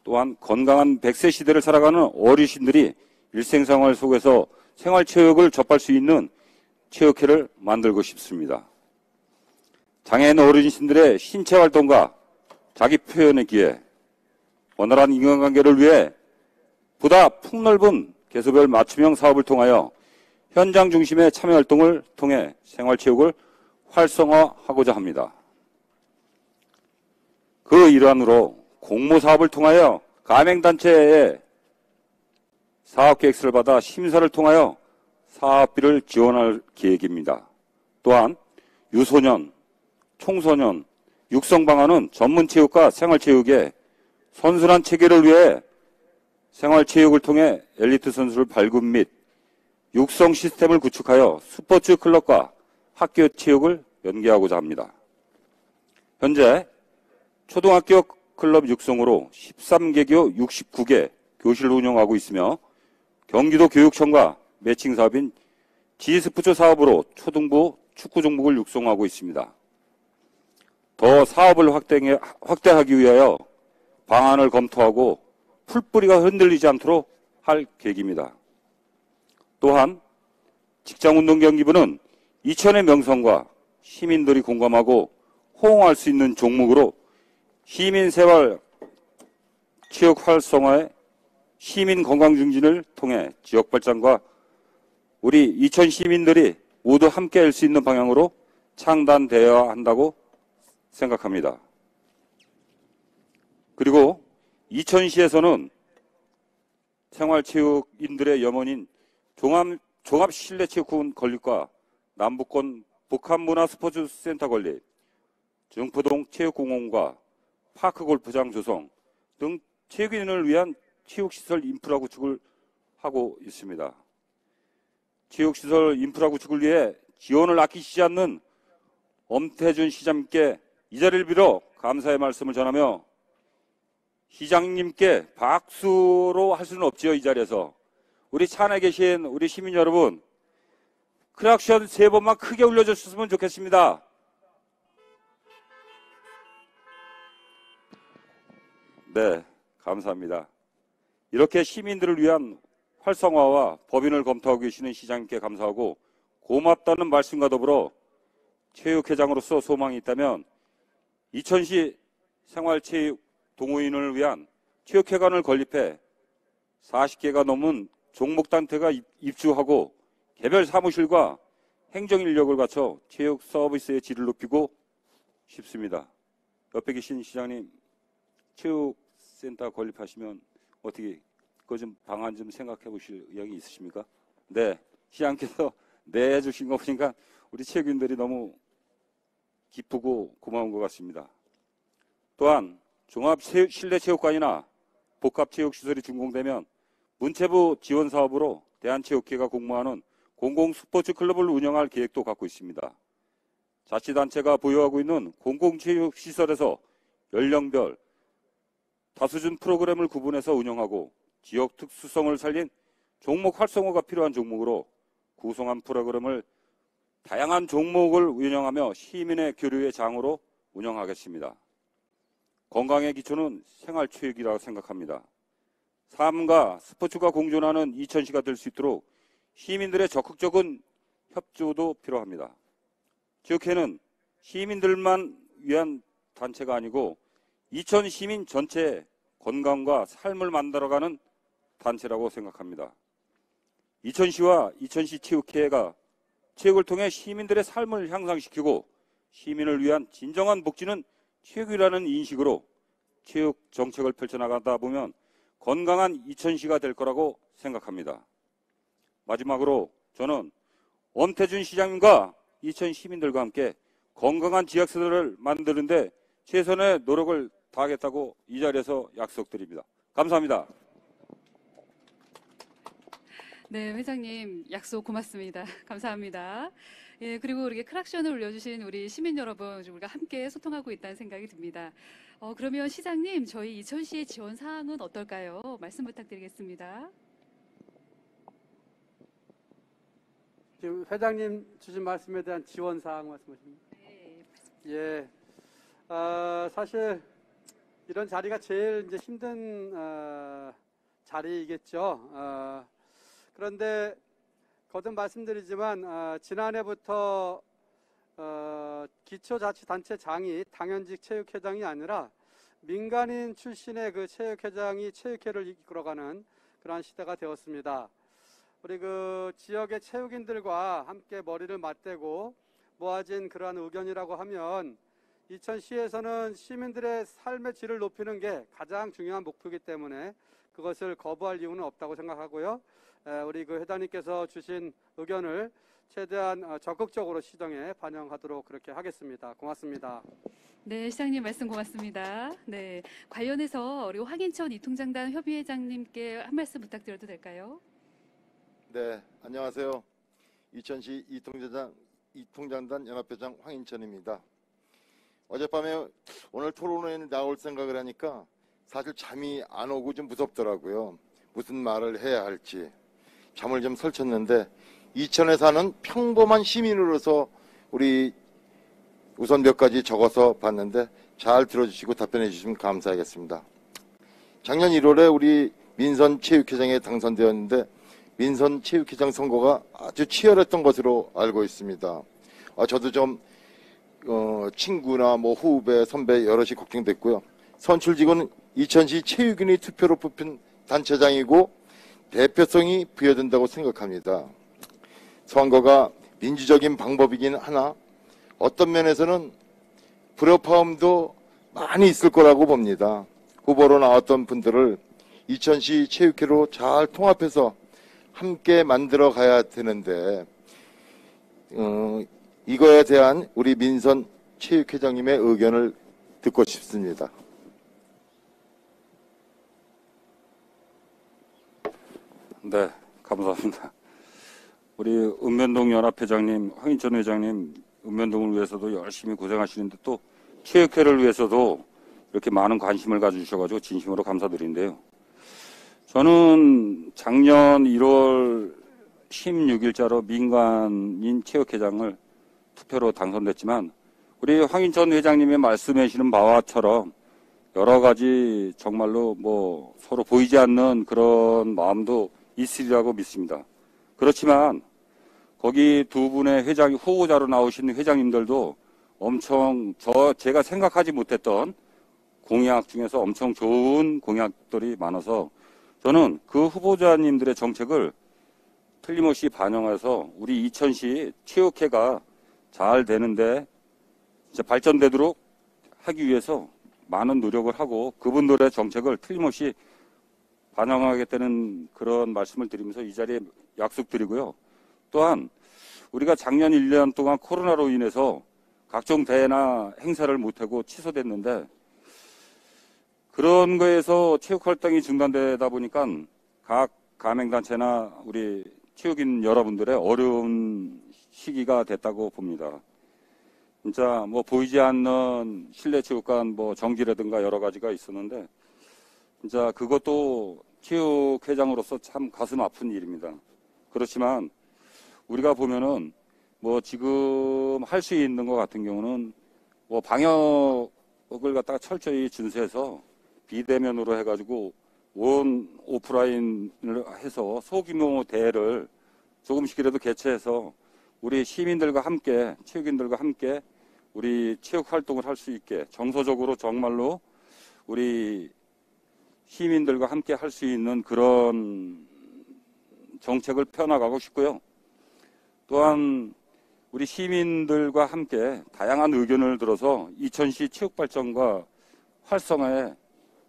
또한 건강한 100세 시대를 살아가는 어르신들이 일생생활 속에서 생활체육을 접할 수 있는 체육회를 만들고 싶습니다. 장애인 어르신들의 신체활동과 자기 표현의 기회, 원활한 인간관계를 위해 보다 폭넓은 개수별 맞춤형 사업을 통하여 현장 중심의 참여 활동을 통해 생활체육을 활성화하고자 합니다. 그 일환으로 공모사업을 통하여 가맹단체의 사업계획서를 받아 심사를 통하여 사업비를 지원할 계획입니다. 또한 유소년, 청소년, 육성방안은 전문체육과 생활체육의 선순환 체계를 위해 생활체육을 통해 엘리트 선수를 발굴 및 육성 시스템을 구축하여 스포츠 클럽과 학교 체육을 연계하고자 합니다. 현재 초등학교 클럽 육성으로 13개교 69개 교실을 운영하고 있으며 경기도 교육청과 매칭 사업인 G스포츠 사업으로 초등부 축구 종목을 육성하고 있습니다. 더 사업을 확대하기 위하여 방안을 검토하고 풀뿌리가 흔들리지 않도록 할 계획입니다. 또한 직장운동경기부는 이천의 명성과 시민들이 공감하고 호응할 수 있는 종목으로 시민생활 체육 활성화에 시민건강증진을 통해 지역발전과 우리 이천 시민들이 모두 함께 할 수 있는 방향으로 창단되어야 한다고 생각합니다. 그리고 이천시에서는 생활체육인들의 염원인 종합실내체육관 건립과 남북권 복합문화스포츠센터 건립, 증포동 체육공원과 파크골프장 조성 등 체육인을 위한 체육시설 인프라 구축을 하고 있습니다. 체육시설 인프라 구축을 위해 지원을 아끼시지 않는 엄태준 시장님께 이 자리를 빌어 감사의 말씀을 전하며 시장님께 박수로 할 수는 없지요. 이 자리에서 우리 산에 계신 우리 시민 여러분 크락션 3번만 크게 울려주셨으면 좋겠습니다. 네, 감사합니다. 이렇게 시민들을 위한 활성화와 법인을 검토하고 계시는 시장님께 감사하고 고맙다는 말씀과 더불어 체육회장으로서 소망이 있다면 이천시 생활체육 동호인을 위한 체육회관을 건립해 40개가 넘은 종목단체가 입주하고 개별 사무실과 행정인력을 갖춰 체육 서비스의 질을 높이고 싶습니다. 옆에 계신 시장님, 체육센터 건립하시면 어떻게 그거 좀 방안 좀 생각해 보실 의향이 있으십니까? 네, 시장님께서 네 해주신 거 보니까 우리 체육인들이 너무 기쁘고 고마운 것 같습니다. 또한 종합실내체육관이나 복합체육시설이 준공되면 문체부 지원사업으로 대한체육회가 공모하는 공공스포츠클럽을 운영할 계획도 갖고 있습니다. 자치단체가 보유하고 있는 공공체육시설에서 연령별 다수준 프로그램을 구분해서 운영하고 지역 특수성을 살린 종목 활성화가 필요한 종목으로 구성한 프로그램을 다양한 종목을 운영하며 시민의 교류의 장으로 운영하겠습니다. 건강의 기초는 생활체육이라고 생각합니다. 삶과 스포츠가 공존하는 이천시가 될 수 있도록 시민들의 적극적인 협조도 필요합니다. 체육회는 시민들만 위한 단체가 아니고 이천 시민 전체의 건강과 삶을 만들어가는 단체라고 생각합니다. 이천시와 이천시 체육회가 체육을 통해 시민들의 삶을 향상시키고 시민을 위한 진정한 복지는 체육이라는 인식으로 체육 정책을 펼쳐나가다 보면 건강한 이천시가 될 거라고 생각합니다. 마지막으로 저는 엄태준 시장님과 이천 시민들과 함께 건강한 지역사회를 만드는데 최선의 노력을 다하겠다고 이 자리에서 약속드립니다. 감사합니다. 네, 회장님 약속 고맙습니다. 감사합니다. 예, 그리고 이렇게 크락션을 올려주신 우리 시민 여러분, 우리가 함께 소통하고 있다는 생각이 듭니다. 그러면 시장님, 저희 이천시의 지원 사항은 어떨까요? 말씀 부탁드리겠습니다. 지금 회장님 주신 말씀에 대한 지원 사항 말씀하십니까? 네, 맞습니다. 예, 사실 이런 자리가 제일 이제 힘든 자리이겠죠. 그런데 거듭 말씀드리지만 지난해부터 기초자치단체장이 당연직 체육회장이 아니라 민간인 출신의 그 체육회장이 체육회를 이끌어가는 그러한 시대가 되었습니다. 우리 그 지역의 체육인들과 함께 머리를 맞대고 모아진 그러한 의견이라고 하면 이천시에서는 시민들의 삶의 질을 높이는 게 가장 중요한 목표이기 때문에 그것을 거부할 이유는 없다고 생각하고요. 우리 그 회장님께서 주신 의견을 최대한 적극적으로 시정에 반영하도록 그렇게 하겠습니다. 고맙습니다. 네, 시장님 말씀 고맙습니다. 네, 관련해서 우리 황인천 이통장단 협의회장님께 한 말씀 부탁드려도 될까요? 네, 안녕하세요. 이천시 이통장단 연합회장 황인천입니다. 어젯밤에 오늘 토론회에 나올 생각을 하니까 사실 잠이 안 오고 좀 무섭더라고요. 무슨 말을 해야 할지 잠을 좀 설쳤는데, 이천에 사는 평범한 시민으로서 우리 우선 몇 가지 적어서 봤는데 잘 들어주시고 답변해 주시면 감사하겠습니다. 작년 1월에 우리 민선체육회장에 당선되었는데 민선체육회장 선거가 아주 치열했던 것으로 알고 있습니다. 저도 좀 친구나 뭐 후배, 선배 여럿이 걱정됐고요. 선출직은 이천시 체육인이 투표로 뽑힌 단체장이고 대표성이 부여된다고 생각합니다. 선거가 민주적인 방법이긴 하나 어떤 면에서는 불협화음도 많이 있을 거라고 봅니다. 후보로 나왔던 분들을 이천시 체육회로 잘 통합해서 함께 만들어 가야 되는데 이거에 대한 우리 민선 체육회장님의 의견을 듣고 싶습니다. 네, 감사합니다. 우리 읍면동 연합회장님, 황인천 회장님, 읍면동을 위해서도 열심히 고생하시는데 또 체육회를 위해서도 이렇게 많은 관심을 가져주셔가지고 진심으로 감사드린데요. 저는 작년 1월 16일자로 민간인 체육회장을 투표로 당선됐지만 우리 황인천 회장님이 말씀해 주시는 바와처럼 여러 가지 정말로 뭐 서로 보이지 않는 그런 마음도 있으리라고 믿습니다. 그렇지만 거기 두 분의 회장이 후보자로 나오신 회장님들도 엄청 제가 생각하지 못했던 공약 중에서 엄청 좋은 공약들이 많아서 저는 그 후보자님들의 정책을 틀림없이 반영해서 우리 이천시 체육회가 잘 되는데 진짜 발전되도록 하기 위해서 많은 노력을 하고 그분들의 정책을 틀림없이 반영하겠다는 그런 말씀을 드리면서 이 자리에 약속드리고요. 또한 우리가 작년 1년 동안 코로나로 인해서 각종 대회나 행사를 못하고 취소됐는데 그런 거에서 체육활동이 중단되다 보니까 각 가맹단체나 우리 체육인 여러분들의 어려운 시기가 됐다고 봅니다. 진짜 뭐 보이지 않는 실내체육관 뭐 정지라든가 여러 가지가 있었는데 진짜 그것도 체육회장으로서 참 가슴 아픈 일입니다. 그렇지만 우리가 보면은 뭐 지금 할 수 있는 것 같은 경우는 뭐 방역을 갖다가 철저히 준수해서 비대면으로 해가지고 온 오프라인을 해서 소규모 대회를 조금씩이라도 개최해서 우리 시민들과 함께 체육인들과 함께 우리 체육 활동을 할 수 있게 정서적으로 정말로 우리 시민들과 함께 할 수 있는 그런 정책을 펴나가고 싶고요. 또한 우리 시민들과 함께 다양한 의견을 들어서 이천시 체육 발전과 활성화에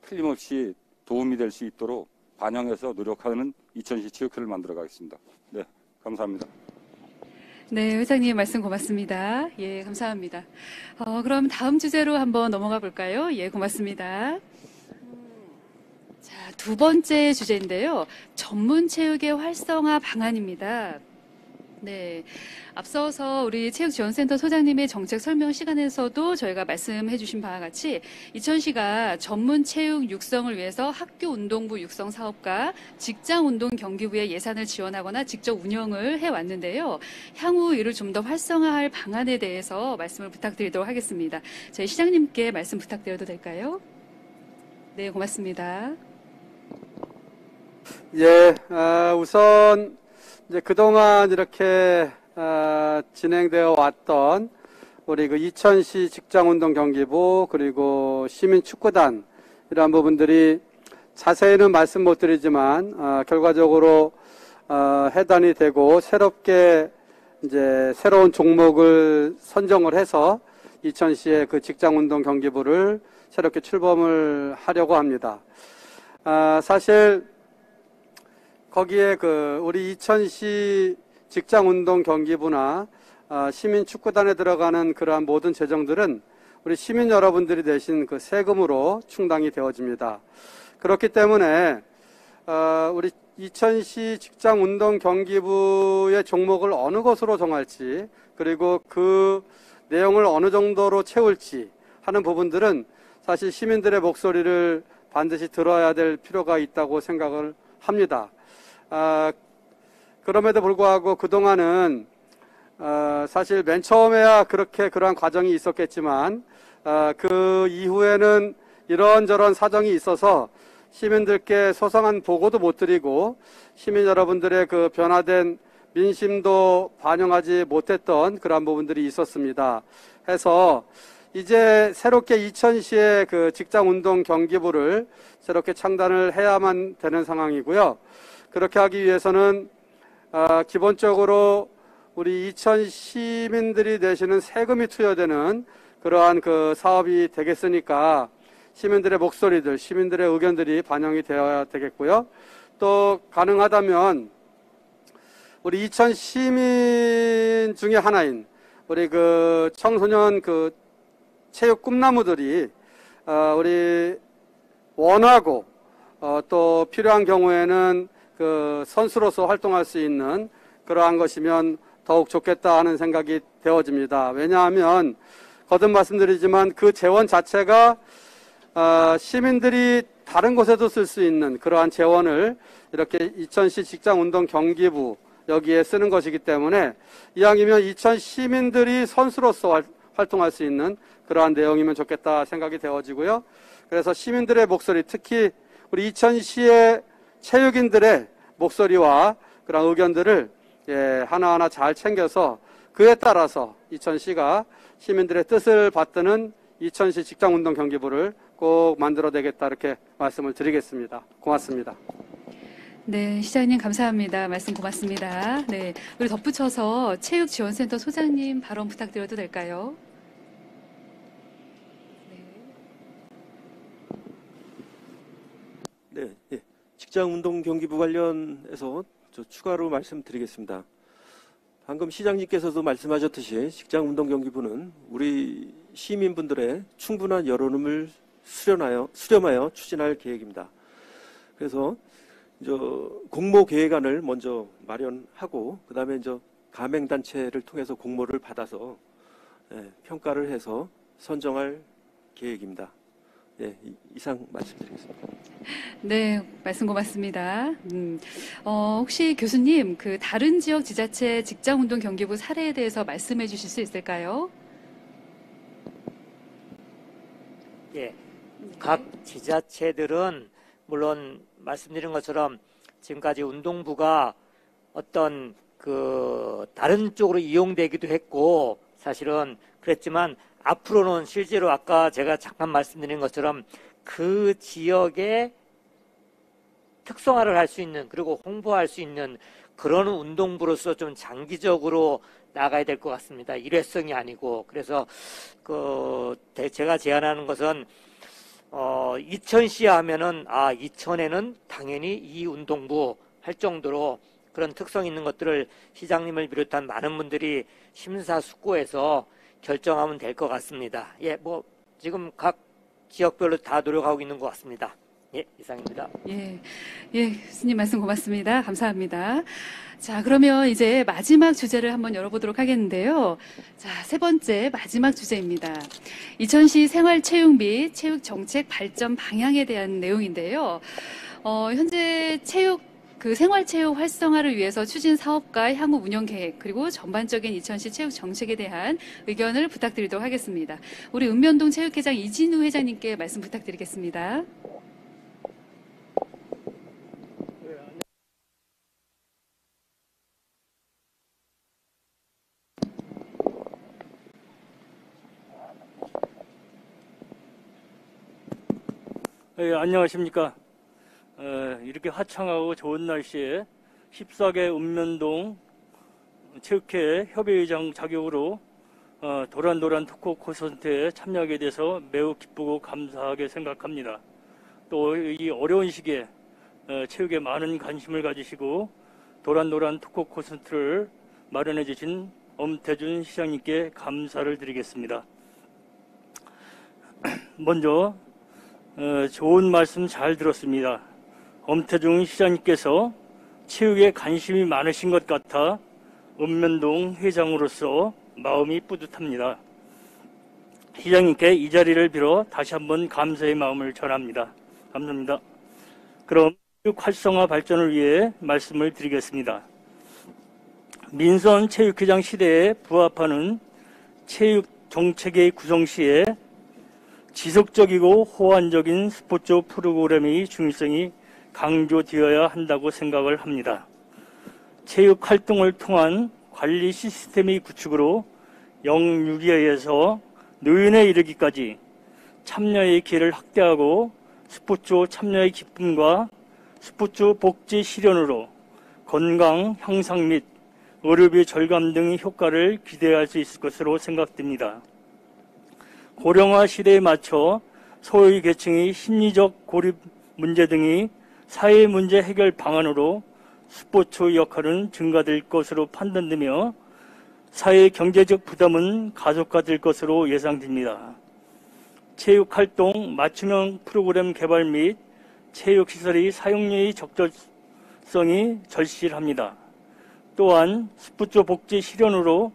틀림없이 도움이 될 수 있도록 반영해서 노력하는 이천시 체육회를 만들어 가겠습니다. 네, 감사합니다. 네, 회장님 말씀 고맙습니다. 예, 감사합니다. 그럼 다음 주제로 한번 넘어가 볼까요? 예, 고맙습니다. 자, 두 번째 주제인데요. 전문 체육의 활성화 방안입니다. 네, 앞서서 우리 체육지원센터 소장님의 정책 설명 시간에서도 저희가 말씀해 주신 바와 같이 이천시가 전문 체육 육성을 위해서 학교 운동부 육성 사업과 직장 운동 경기부에 예산을 지원하거나 직접 운영을 해왔는데요. 향후 이를 좀 더 활성화할 방안에 대해서 말씀을 부탁드리도록 하겠습니다. 저희 시장님께 말씀 부탁드려도 될까요? 네, 고맙습니다. 예, 우선 이제 그동안 이렇게 진행되어 왔던 우리 그 이천시 직장운동경기부 그리고 시민축구단 이러한 부분들이 자세히는 말씀 못 드리지만 결과적으로 해단이 되고 새롭게 이제 새로운 종목을 선정을 해서 이천시의 그 직장운동경기부를 새롭게 출범을 하려고 합니다. 사실 거기에 그 우리 이천시 직장운동경기부나 시민축구단에 들어가는 그러한 모든 재정들은 우리 시민 여러분들이 내신 그 세금으로 충당이 되어집니다. 그렇기 때문에 우리 이천시 직장운동경기부의 종목을 어느 것으로 정할지 그리고 그 내용을 어느 정도로 채울지 하는 부분들은 사실 시민들의 목소리를 반드시 들어야 될 필요가 있다고 생각을 합니다. 그럼에도 불구하고 그동안은 사실 맨 처음에야 그러한 과정이 있었겠지만 그 이후에는 이런저런 사정이 있어서 시민들께 소상한 보고도 못 드리고 시민 여러분들의 그 변화된 민심도 반영하지 못했던 그러한 부분들이 있었습니다. 해서 이제 새롭게 이천시의 그 직장운동경기부를 새롭게 창단을 해야만 되는 상황이고요. 그렇게 하기 위해서는 기본적으로 우리 이천 시민들이 내시는 세금이 투여되는 그러한 그 사업이 되겠으니까 시민들의 목소리들, 시민들의 의견들이 반영이 되어야 되겠고요. 또 가능하다면 우리 이천 시민 중에 하나인 우리 그 청소년 그 체육 꿈나무들이 우리 원하고 또 필요한 경우에는 그 선수로서 활동할 수 있는 그러한 것이면 더욱 좋겠다 하는 생각이 되어집니다. 왜냐하면 거듭 말씀드리지만 그 재원 자체가 시민들이 다른 곳에도 쓸 수 있는 그러한 재원을 이렇게 이천시 직장운동경기부 여기에 쓰는 것이기 때문에 이왕이면 이천 시민들이 선수로서 활동할 수 있는 그러한 내용이면 좋겠다 생각이 되어지고요. 그래서 시민들의 목소리, 특히 우리 이천시의 체육인들의 목소리와 그런 의견들을 하나하나 잘 챙겨서 그에 따라서 이천시가 시민들의 뜻을 받드는 이천시 직장운동 경기부를 꼭 만들어내겠다, 이렇게 말씀을 드리겠습니다. 고맙습니다. 네, 시장님 감사합니다. 말씀 고맙습니다. 네, 우리 덧붙여서 체육지원센터 소장님 발언 부탁드려도 될까요? 네, 예. 직장운동경기부 관련해서 저 추가로 말씀드리겠습니다. 방금 시장님께서도 말씀하셨듯이 직장운동경기부는 우리 시민분들의 충분한 여론을 수렴하여 추진할 계획입니다. 그래서 공모 계획안을 먼저 마련하고, 그 다음에 가맹단체를 통해서 공모를 받아서 평가를 해서 선정할 계획입니다. 네, 이상 말씀드리겠습니다. 네, 말씀 고맙습니다. 혹시 교수님, 그 다른 지역 지자체 직장운동 경기부 사례에 대해서 말씀해 주실 수 있을까요? 예, 네. 각 지자체들은 물론 말씀드린 것처럼 지금까지 운동부가 어떤 그 다른 쪽으로 이용되기도 했고 사실은 그랬지만, 앞으로는 실제로 아까 제가 잠깐 말씀드린 것처럼 그 지역의 특성화를 할 수 있는, 그리고 홍보할 수 있는 그런 운동부로서 좀 장기적으로 나가야 될 것 같습니다. 일회성이 아니고. 그래서 제가 제안하는 것은 이천시 하면은 이천에는 당연히 이 운동부 할 정도로 그런 특성 있는 것들을 시장님을 비롯한 많은 분들이 심사숙고해서 결정하면 될 것 같습니다. 예, 뭐 지금 각 지역별로 다 노력하고 있는 것 같습니다. 예, 이상입니다. 예, 교수님 말씀 고맙습니다. 감사합니다. 자, 그러면 이제 마지막 주제를 한번 열어보도록 하겠는데요. 자, 세 번째 마지막 주제입니다. 이천시 생활체육 및 체육정책 발전 방향에 대한 내용인데요. 현재 생활체육 활성화를 위해서 추진 사업과 향후 운영 계획, 그리고 전반적인 이천시 체육 정책에 대한 의견을 부탁드리도록 하겠습니다. 우리 읍면동 체육회장 이진우 회장님께 말씀 부탁드리겠습니다. 네, 안녕하십니까. 이렇게 화창하고 좋은 날씨에 14개 읍면동 체육회 협의회장 자격으로 도란도란 토크 콘서트에 참여하게 돼서 매우 기쁘고 감사하게 생각합니다. 또 이 어려운 시기에 체육에 많은 관심을 가지시고 도란도란 토크 콘서트를 마련해 주신 엄태준 시장님께 감사를 드리겠습니다. 먼저 좋은 말씀 잘 들었습니다. 엄태준 시장님께서 체육에 관심이 많으신 것 같아 읍면동 회장으로서 마음이 뿌듯합니다. 시장님께 이 자리를 빌어 다시 한번 감사의 마음을 전합니다. 감사합니다. 그럼 체육 활성화 발전을 위해 말씀을 드리겠습니다. 민선 체육회장 시대에 부합하는 체육 정책의 구성 시에 지속적이고 호환적인 스포츠 프로그램의 중요성이 강조되어야 한다고 생각을 합니다. 체육 활동을 통한 관리 시스템의 구축으로 영유아에서 노인에 이르기까지 참여의 기회를 확대하고 스포츠 참여의 기쁨과 스포츠 복지 실현으로 건강 향상 및 의료비 절감 등의 효과를 기대할 수 있을 것으로 생각됩니다. 고령화 시대에 맞춰 소외 계층의 심리적 고립 문제 등이 사회 문제 해결 방안으로 스포츠의 역할은 증가될 것으로 판단되며 사회 경제적 부담은 가속화될 것으로 예상됩니다. 체육활동 맞춤형 프로그램 개발 및 체육시설의 사용료의 적절성이 절실합니다. 또한 스포츠 복지 실현으로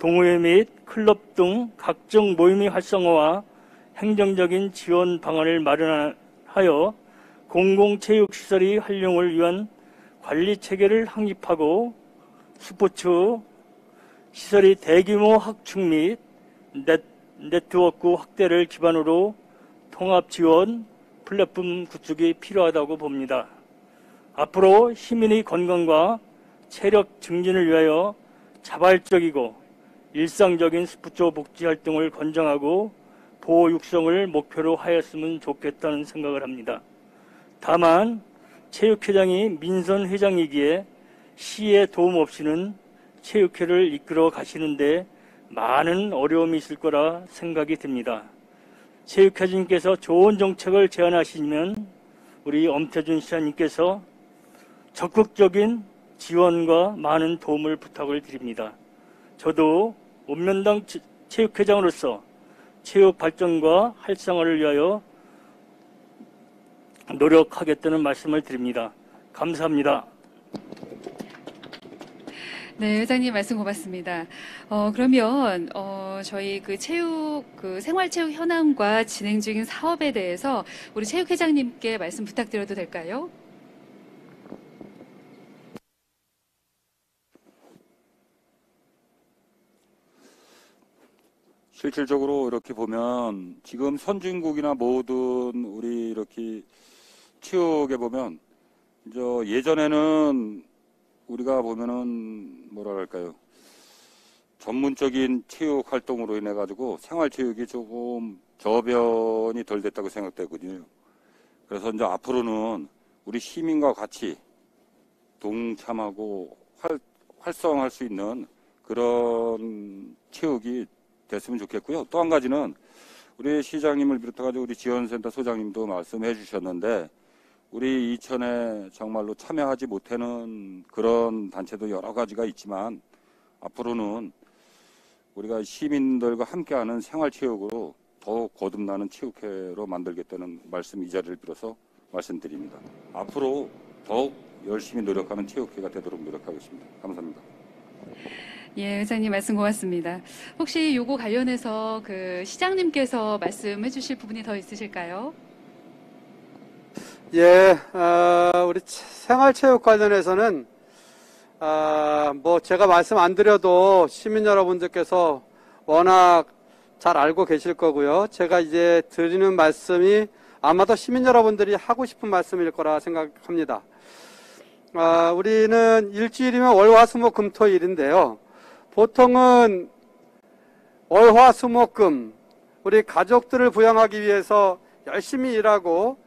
동호회 및 클럽 등 각종 모임의 활성화와 행정적인 지원 방안을 마련하여 공공체육시설의 활용을 위한 관리체계를 확립하고 스포츠 시설의 대규모 확충 및 네트워크 확대를 기반으로 통합 지원 플랫폼 구축이 필요하다고 봅니다. 앞으로 시민의 건강과 체력 증진을 위하여 자발적이고 일상적인 스포츠 복지 활동을 권장하고 보호 육성을 목표로 하였으면 좋겠다는 생각을 합니다. 다만 체육회장이 민선 회장이기에 시의 도움 없이는 체육회를 이끌어 가시는데 많은 어려움이 있을 거라 생각이 듭니다. 체육회장님께서 좋은 정책을 제안하시면 우리 엄태준 시장님께서 적극적인 지원과 많은 도움을 부탁을 드립니다. 저도 읍면동 체육회장으로서 체육 발전과 활성화를 위하여 노력하겠다는 말씀을 드립니다. 감사합니다. 네, 회장님 말씀 고맙습니다. 그러면 저희 그 체육 생활체육 현황과 진행 중인 사업에 대해서 우리 체육 회장님께 말씀 부탁드려도 될까요? 실질적으로 이렇게 보면 지금 선진국이나 모든 우리 이렇게 체육에 보면 예전에는 우리가 보면은 뭐랄까요, 전문적인 체육 활동으로 인해 가지고 생활체육이 조금 저변이 덜 됐다고 생각되거든요. 그래서 이제 앞으로는 우리 시민과 같이 동참하고 활성화할 수 있는 그런 체육이 됐으면 좋겠고요. 또 한 가지는 우리 시장님을 비롯해 가지고 우리 지원센터 소장님도 말씀해 주셨는데, 우리 이천에 정말로 참여하지 못하는 그런 단체도 여러 가지가 있지만 앞으로는 우리가 시민들과 함께하는 생활체육으로 더욱 거듭나는 체육회로 만들겠다는 말씀, 이 자리를 빌어서 말씀드립니다. 앞으로 더욱 열심히 노력하는 체육회가 되도록 노력하겠습니다. 감사합니다. 예, 회장님 말씀 고맙습니다. 혹시 요거 관련해서 그 시장님께서 말씀해 주실 부분이 더 있으실까요? 예, 우리 생활체육 관련해서는 뭐 제가 말씀 안 드려도 시민 여러분들께서 워낙 잘 알고 계실 거고요. 제가 이제 드리는 말씀이 아마도 시민 여러분들이 하고 싶은 말씀일 거라 생각합니다. 우리는 일주일이면 월화수목금토일인데요. 보통은 월화수목금 우리 가족들을 부양하기 위해서 열심히 일하고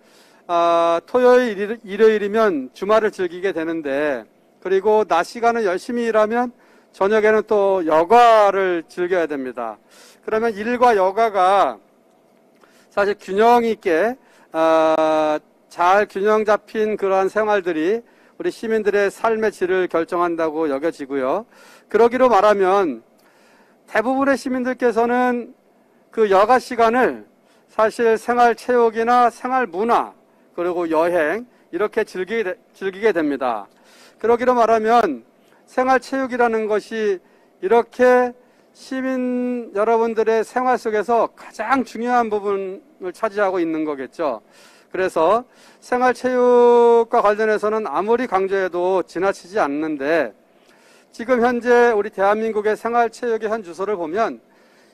토요일, 일요일이면 주말을 즐기게 되는데, 그리고 낮 시간은 열심히 일하면 저녁에는 또 여가를 즐겨야 됩니다. 그러면 일과 여가가 사실 균형 있게 잘 균형 잡힌 그러한 생활들이 우리 시민들의 삶의 질을 결정한다고 여겨지고요. 그러기로 말하면 대부분의 시민들께서는 그 여가 시간을 사실 생활체육이나 생활문화 그리고 여행 이렇게 즐기게 됩니다. 그러기로 말하면 생활체육이라는 것이 이렇게 시민 여러분들의 생활 속에서 가장 중요한 부분을 차지하고 있는 거겠죠. 그래서 생활체육과 관련해서는 아무리 강조해도 지나치지 않는데, 지금 현재 우리 대한민국의 생활체육의 현 주소를 보면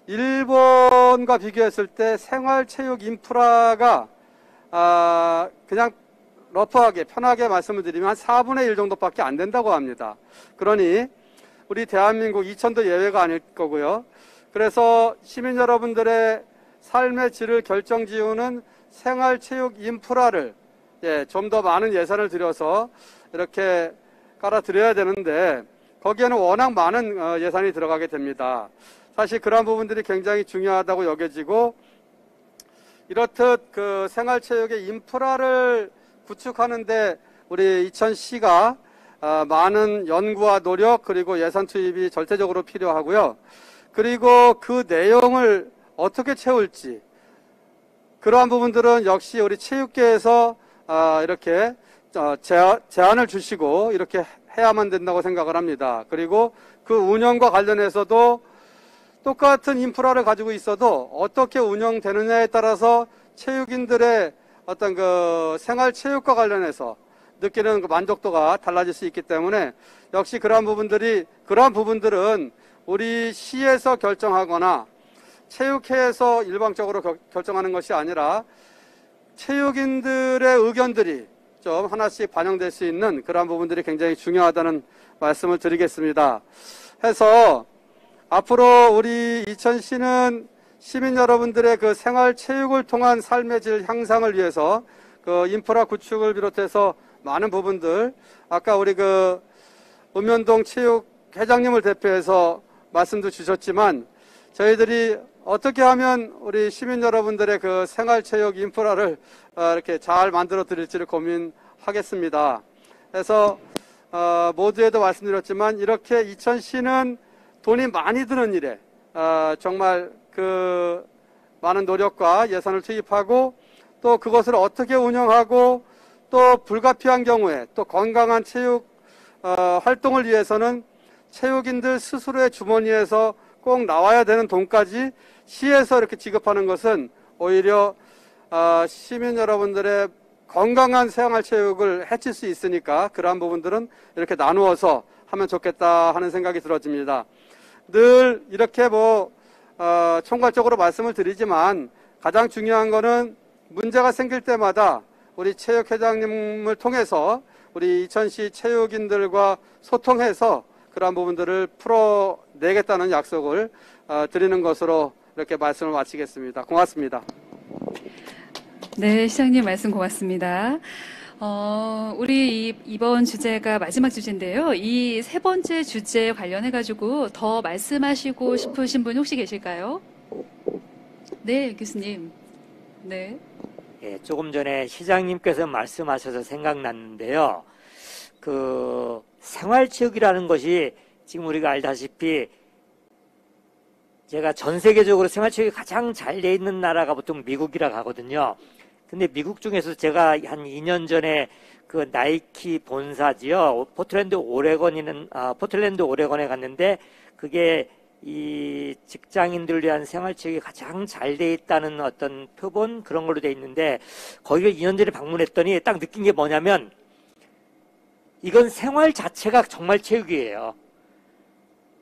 일본과 비교했을 때 생활체육 인프라가 그냥 러프하게 편하게 말씀을 드리면 한 4분의 1 정도밖에 안 된다고 합니다. 그러니 우리 대한민국 이천도 예외가 아닐 거고요. 그래서 시민 여러분들의 삶의 질을 결정지우는 생활체육 인프라를 좀 더 많은 예산을 들여서 이렇게 깔아드려야 되는데, 거기에는 워낙 많은 예산이 들어가게 됩니다. 사실 그런 부분들이 굉장히 중요하다고 여겨지고, 이렇듯 그 생활체육의 인프라를 구축하는데 우리 이천시가 많은 연구와 노력 그리고 예산 투입이 절대적으로 필요하고요. 그리고 그 내용을 어떻게 채울지, 그러한 부분들은 역시 우리 체육계에서 이렇게 제안을 주시고 이렇게 해야만 된다고 생각을 합니다. 그리고 그 운영과 관련해서도 똑같은 인프라를 가지고 있어도 어떻게 운영되느냐에 따라서 체육인들의 어떤 그 생활체육과 관련해서 느끼는 그 만족도가 달라질 수 있기 때문에, 역시 그러한 부분들은 우리 시에서 결정하거나 체육회에서 일방적으로 결정하는 것이 아니라 체육인들의 의견들이 좀 하나씩 반영될 수 있는 그러한 부분들이 굉장히 중요하다는 말씀을 드리겠습니다. 해서 앞으로 우리 이천시는 시민 여러분들의 그 생활체육을 통한 삶의 질 향상을 위해서 그 인프라 구축을 비롯해서 많은 부분들, 아까 우리 그 읍면동 체육 회장님을 대표해서 말씀도 주셨지만, 저희들이 어떻게 하면 우리 시민 여러분들의 그 생활체육 인프라를 이렇게 잘 만들어 드릴지를 고민하겠습니다. 그래서 모두에도 말씀드렸지만 이렇게 이천시는 돈이 많이 드는 일에 정말 그 많은 노력과 예산을 투입하고, 또 그것을 어떻게 운영하고, 또 불가피한 경우에 또 건강한 체육 활동을 위해서는 체육인들 스스로의 주머니에서 꼭 나와야 되는 돈까지 시에서 이렇게 지급하는 것은 오히려 시민 여러분들의 건강한 생활체육을 해칠 수 있으니까 그러한 부분들은 이렇게 나누어서 하면 좋겠다 하는 생각이 들어집니다. 늘 이렇게 총괄적으로 말씀을 드리지만 가장 중요한 거는 문제가 생길 때마다 우리 체육회장님을 통해서 우리 이천시 체육인들과 소통해서 그러한 부분들을 풀어내겠다는 약속을 드리는 것으로 이렇게 말씀을 마치겠습니다. 고맙습니다. 네, 시장님 말씀 고맙습니다. 우리 이번 주제가 마지막 주제인데요. 이 세 번째 주제에 관련해가지고 더 말씀하시고 싶으신 분 혹시 계실까요? 네, 교수님. 네. 예, 조금 전에 시장님께서 말씀하셔서 생각났는데요. 그 생활체육이라는 것이 지금 우리가 알다시피 제가 전 세계적으로 생활체육이 가장 잘 돼 있는 나라가 보통 미국이라고 하거든요. 근데 미국 중에서 제가 한 2년 전에 그 나이키 본사지요, 포틀랜드 오레건에 갔는데 그게 이 직장인들 위한 생활체육이 가장 잘 돼 있다는 어떤 표본 그런 걸로 돼 있는데, 거기를 2년 전에 방문했더니 딱 느낀 게 뭐냐면 이건 생활 자체가 정말 체육이에요.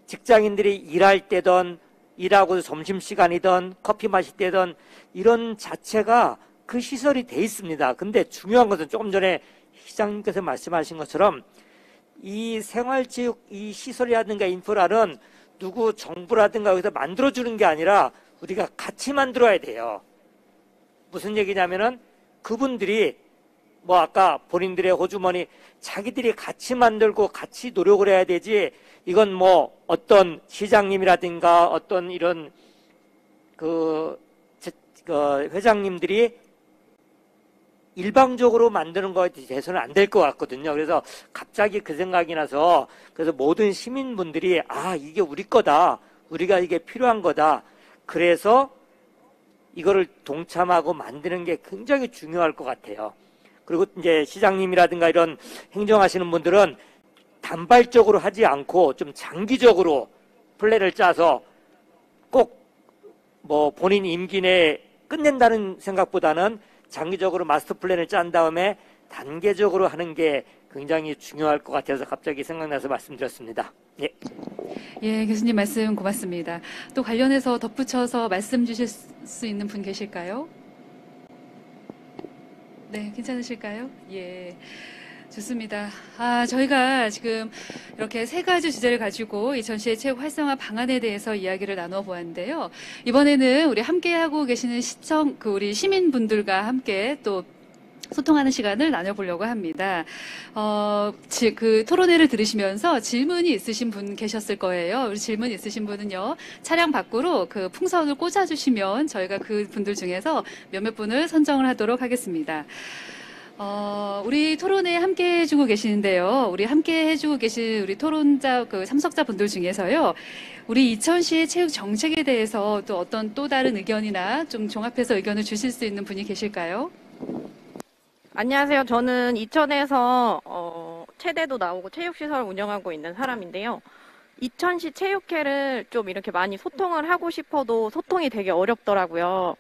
직장인들이 일할 때든 일하고 점심시간이든 커피 마실 때든 이런 자체가 그 시설이 돼 있습니다. 근데 중요한 것은 조금 전에 시장님께서 말씀하신 것처럼 이 생활체육 이 시설이라든가 인프라는 누구 정부라든가 여기서 만들어주는 게 아니라 우리가 같이 만들어야 돼요. 무슨 얘기냐면은 그분들이 아까 본인들의 호주머니 자기들이 같이 만들고 같이 노력을 해야 되지, 이건 어떤 시장님이라든가 어떤 이런 그 회장님들이 일방적으로 만드는 거에 대해서는 안 될 것 같거든요. 그래서 갑자기 그 생각이 나서, 그래서 모든 시민분들이 이게 우리 거다, 우리가 이게 필요한 거다, 그래서 이거를 동참하고 만드는 게 굉장히 중요할 것 같아요. 그리고 이제 시장님이라든가 이런 행정하시는 분들은 단발적으로 하지 않고 좀 장기적으로 플랜을 짜서 꼭 본인 임기 내에 끝낸다는 생각보다는 장기적으로 마스터 플랜을 짠 다음에 단계적으로 하는 게 굉장히 중요할 것 같아서 갑자기 생각나서 말씀드렸습니다. 예, 교수님 말씀 고맙습니다. 또 관련해서 덧붙여서 말씀 주실 수 있는 분 계실까요? 네, 괜찮으실까요? 예, 좋습니다. 저희가 지금 이렇게 세 가지 주제를 가지고 이천시의 체육 활성화 방안에 대해서 이야기를 나눠 보았는데요. 이번에는 우리 함께하고 계시는 우리 시민분들과 함께 또 소통하는 시간을 나눠보려고 합니다. 그 토론회를 들으시면서 질문이 있으신 분 계셨을 거예요. 우리 질문 있으신 분은요, 차량 밖으로 그 풍선을 꽂아주시면 저희가 그 분들 중에서 몇몇 분을 선정을 하도록 하겠습니다. 우리 토론회에 함께 해주고 계시는데요. 우리 함께 해주고 계신 우리 토론자, 그 참석자 분들 중에서요, 우리 이천시의 체육 정책에 대해서 또 어떤 또 다른 의견이나 좀 종합해서 의견을 주실 수 있는 분이 계실까요? 안녕하세요. 저는 이천에서 체대도 나오고 체육시설 운영하고 있는 사람인데요. 이천시 체육회를 좀 이렇게 많이 소통을 하고 싶어도 소통이 되게 어렵더라고요.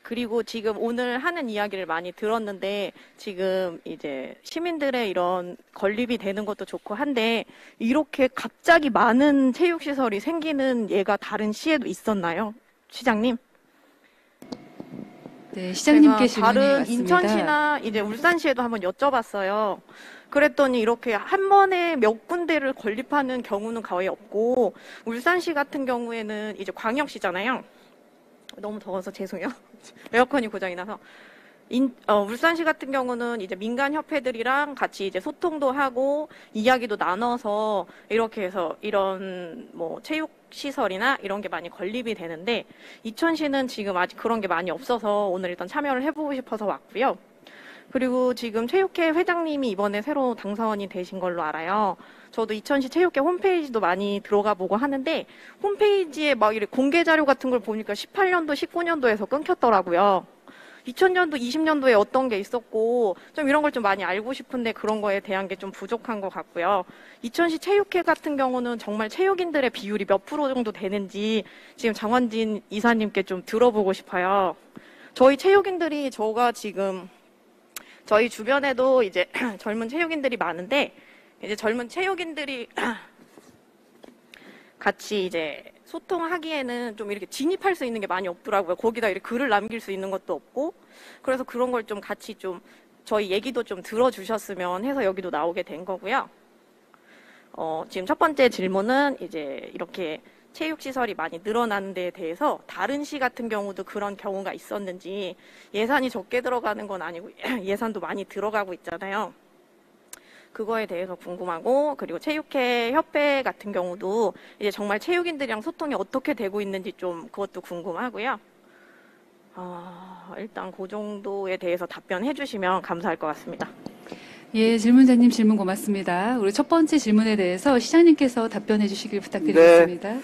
그리고 지금 오늘 하는 이야기를 많이 들었는데, 지금 이제 시민들의 이런 건립이 되는 것도 좋고 한데, 이렇게 갑자기 많은 체육시설이 생기는 예가 다른 시에도 있었나요? 시장님? 네, 시장님께 질문이 왔습니다. 다른 인천시나 이제 울산시에도 한번 여쭤봤어요. 그랬더니 이렇게 한 번에 몇 군데를 건립하는 경우는 거의 없고, 울산시 같은 경우에는 이제 광역시잖아요. 너무 더워서 죄송해요. 에어컨이 고장이 나서. 울산시 같은 경우는 이제 민간협회들이랑 같이 이제 소통도 하고 이야기도 나눠서 이렇게 해서 이런 뭐 체육시설이나 이런 게 많이 건립이 되는데, 이천시는 지금 아직 그런 게 많이 없어서 오늘 일단 참여를 해보고 싶어서 왔고요. 그리고 지금 체육회 회장님이 이번에 새로 당사원이 되신 걸로 알아요. 저도 이천시 체육회 홈페이지도 많이 들어가 보고 하는데, 홈페이지에 막 이렇게 공개 자료 같은 걸 보니까 18년도, 19년도에서 끊겼더라고요. 2000년도, 20년도에 어떤 게 있었고 좀 이런 걸 좀 많이 알고 싶은데 그런 거에 대한 게 좀 부족한 것 같고요. 이천시 체육회 같은 경우는 정말 체육인들의 비율이 몇 프로 정도 되는지 지금 정원진 이사님께 좀 들어보고 싶어요. 저희 체육인들이, 저가 지금 저희 주변에도 이제 젊은 체육인들이 많은데, 이제 젊은 체육인들이 같이 이제 소통하기에는 좀 이렇게 진입할 수 있는 게 많이 없더라고요. 거기다 이렇게 글을 남길 수 있는 것도 없고. 그래서 그런 걸 좀 같이 좀 저희 얘기도 좀 들어주셨으면 해서 여기도 나오게 된 거고요. 지금 첫 번째 질문은 이제 이렇게 체육시설이 많이 늘어나는 데에 대해서 다른 시 같은 경우도 그런 경우가 있었는지, 예산이 적게 들어가는 건 아니고 예산도 많이 들어가고 있잖아요. 그거에 대해서 궁금하고, 그리고 체육회 협회 같은 경우도 이제 정말 체육인들이랑 소통이 어떻게 되고 있는지 좀 그것도 궁금하고요. 일단 그 정도에 대해서 답변해 주시면 감사할 것 같습니다. 예, 질문자님 질문 고맙습니다. 우리 첫 번째 질문에 대해서 시장님께서 답변해 주시길 부탁드리겠습니다.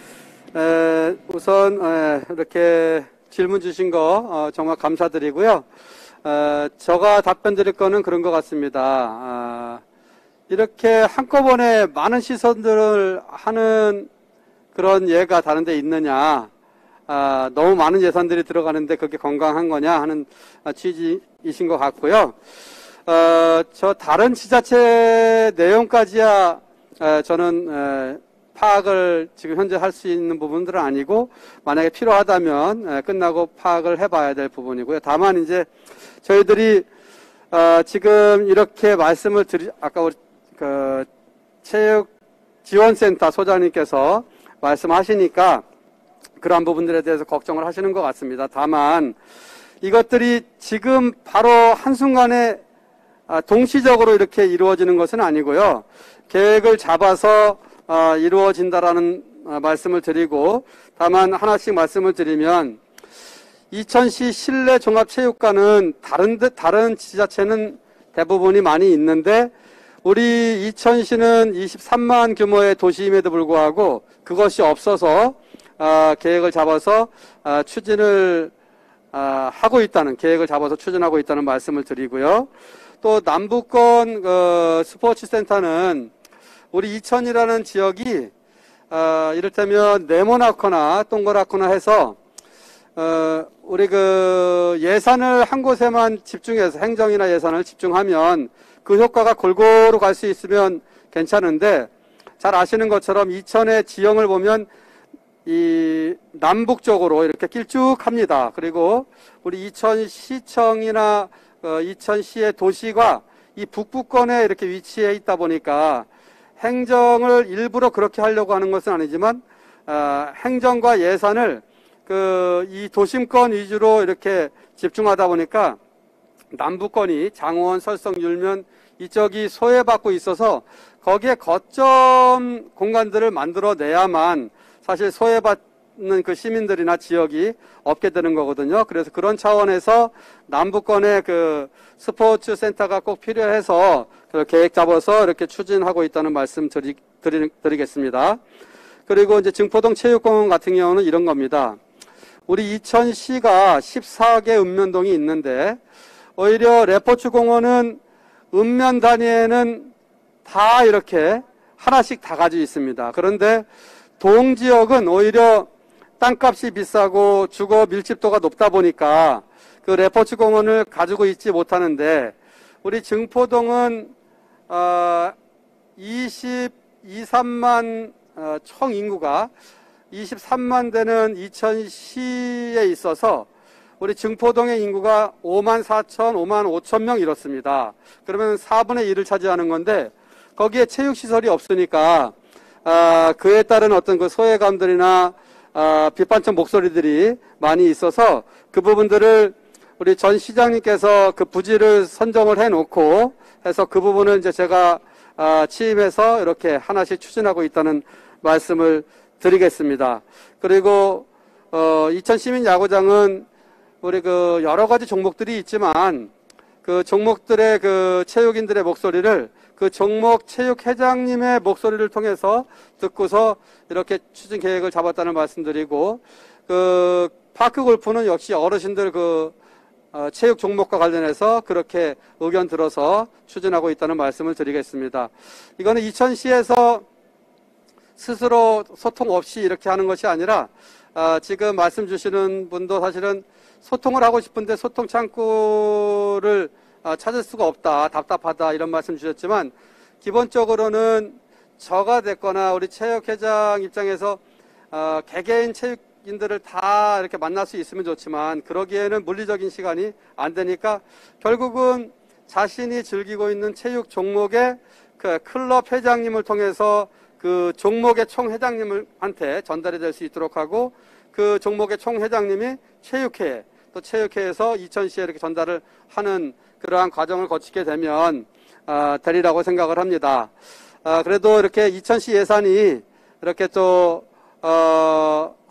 네, 우선 이렇게 질문 주신 거 정말 감사드리고요. 제가 답변 드릴 거는 그런 것 같습니다. 이렇게 한꺼번에 많은 시설들을 하는 그런 예가 다른 데 있느냐, 너무 많은 예산들이 들어가는데 그게 건강한 거냐 하는 취지이신 것 같고요. 저 다른 지자체 내용까지야 저는 파악을 지금 현재 할 수 있는 부분들은 아니고, 만약에 필요하다면 끝나고 파악을 해봐야 될 부분이고요. 다만 이제 저희들이 지금 이렇게 말씀을 아까 우리 그 체육지원센터 소장님께서 말씀하시니까 그러한 부분들에 대해서 걱정을 하시는 것 같습니다. 다만 이것들이 지금 바로 한순간에 동시적으로 이렇게 이루어지는 것은 아니고요. 계획을 잡아서 이루어진다라는 말씀을 드리고, 다만 하나씩 말씀을 드리면, 이천시 실내 종합체육관은 다른 지자체는 대부분이 많이 있는데, 우리 이천시는 23만 규모의 도시임에도 불구하고 그것이 없어서 계획을 잡아서 추진하고 있다는 말씀을 드리고요. 또 남부권 스포츠센터는 우리 이천이라는 지역이 이를테면 네모나거나 동그랗거나 해서 우리 그 예산을 한 곳에만 집중해서 행정이나 예산을 집중하면 그 효과가 골고루 갈 수 있으면 괜찮은데, 잘 아시는 것처럼 이천의 지형을 보면 이 남북쪽으로 이렇게 길쭉합니다. 그리고 우리 이천시청이나 이천시의 도시가 이 북부권에 이렇게 위치해 있다 보니까 행정을 일부러 그렇게 하려고 하는 것은 아니지만 행정과 예산을 이 도심권 위주로 이렇게 집중하다 보니까 남부권이 장원, 설성, 율면 이쪽이 소외받고 있어서 거기에 거점 공간들을 만들어내야만 사실 소외받는 그 시민들이나 지역이 없게 되는 거거든요. 그래서 그런 차원에서 남부권의 그 스포츠 센터가 꼭 필요해서 계획 잡아서 이렇게 추진하고 있다는 말씀 드리겠습니다. 그리고 이제 증포동 체육공원 같은 경우는 이런 겁니다. 우리 이천시가 14개 읍면동이 있는데, 오히려 레포츠공원은 읍면 단위에는 다 이렇게 하나씩 다 가지고 있습니다. 그런데 동지역은 오히려 땅값이 비싸고 주거 밀집도가 높다 보니까 그 레포츠공원을 가지고 있지 못하는데, 우리 증포동은 23만 총 인구가 23만 되는 이천시에 있어서 우리 증포동의 인구가 5만 5천 명 이렇습니다. 그러면 4분의 1을 차지하는 건데 거기에 체육시설이 없으니까 그에 따른 어떤 그 소외감들이나 비판적 목소리들이 많이 있어서 그 부분들을 우리 전 시장님께서 그 부지를 선정을 해놓고 해서 그 부분은 이제 제가 취임해서 이렇게 하나씩 추진하고 있다는 말씀을 드리겠습니다. 그리고 이천 시민 야구장은 우리 그 여러 가지 종목들이 있지만 그 종목들의 그 체육인들의 목소리를 그 종목 체육회장님의 목소리를 통해서 듣고서 이렇게 추진 계획을 잡았다는 말씀드리고 그 파크 골프는 역시 어르신들 그 체육 종목과 관련해서 그렇게 의견 들어서 추진하고 있다는 말씀을 드리겠습니다. 이거는 이천시에서 스스로 소통 없이 이렇게 하는 것이 아니라 지금 말씀 주시는 분도 사실은 소통을 하고 싶은데 소통 창구를 찾을 수가 없다, 답답하다 이런 말씀 주셨지만 기본적으로는 저가 됐거나 우리 체육회장 입장에서 개개인 체육인들을 다 이렇게 만날 수 있으면 좋지만 그러기에는 물리적인 시간이 안 되니까 결국은 자신이 즐기고 있는 체육 종목의 그 클럽 회장님을 통해서 그 종목의 총회장님한테 전달이 될 수 있도록 하고 그 종목의 총회장님이 체육회 또 체육회에서 이천시에 이렇게 전달을 하는 그러한 과정을 거치게 되면 되리라고 생각을 합니다. 그래도 이렇게 이천시 예산이 이렇게 또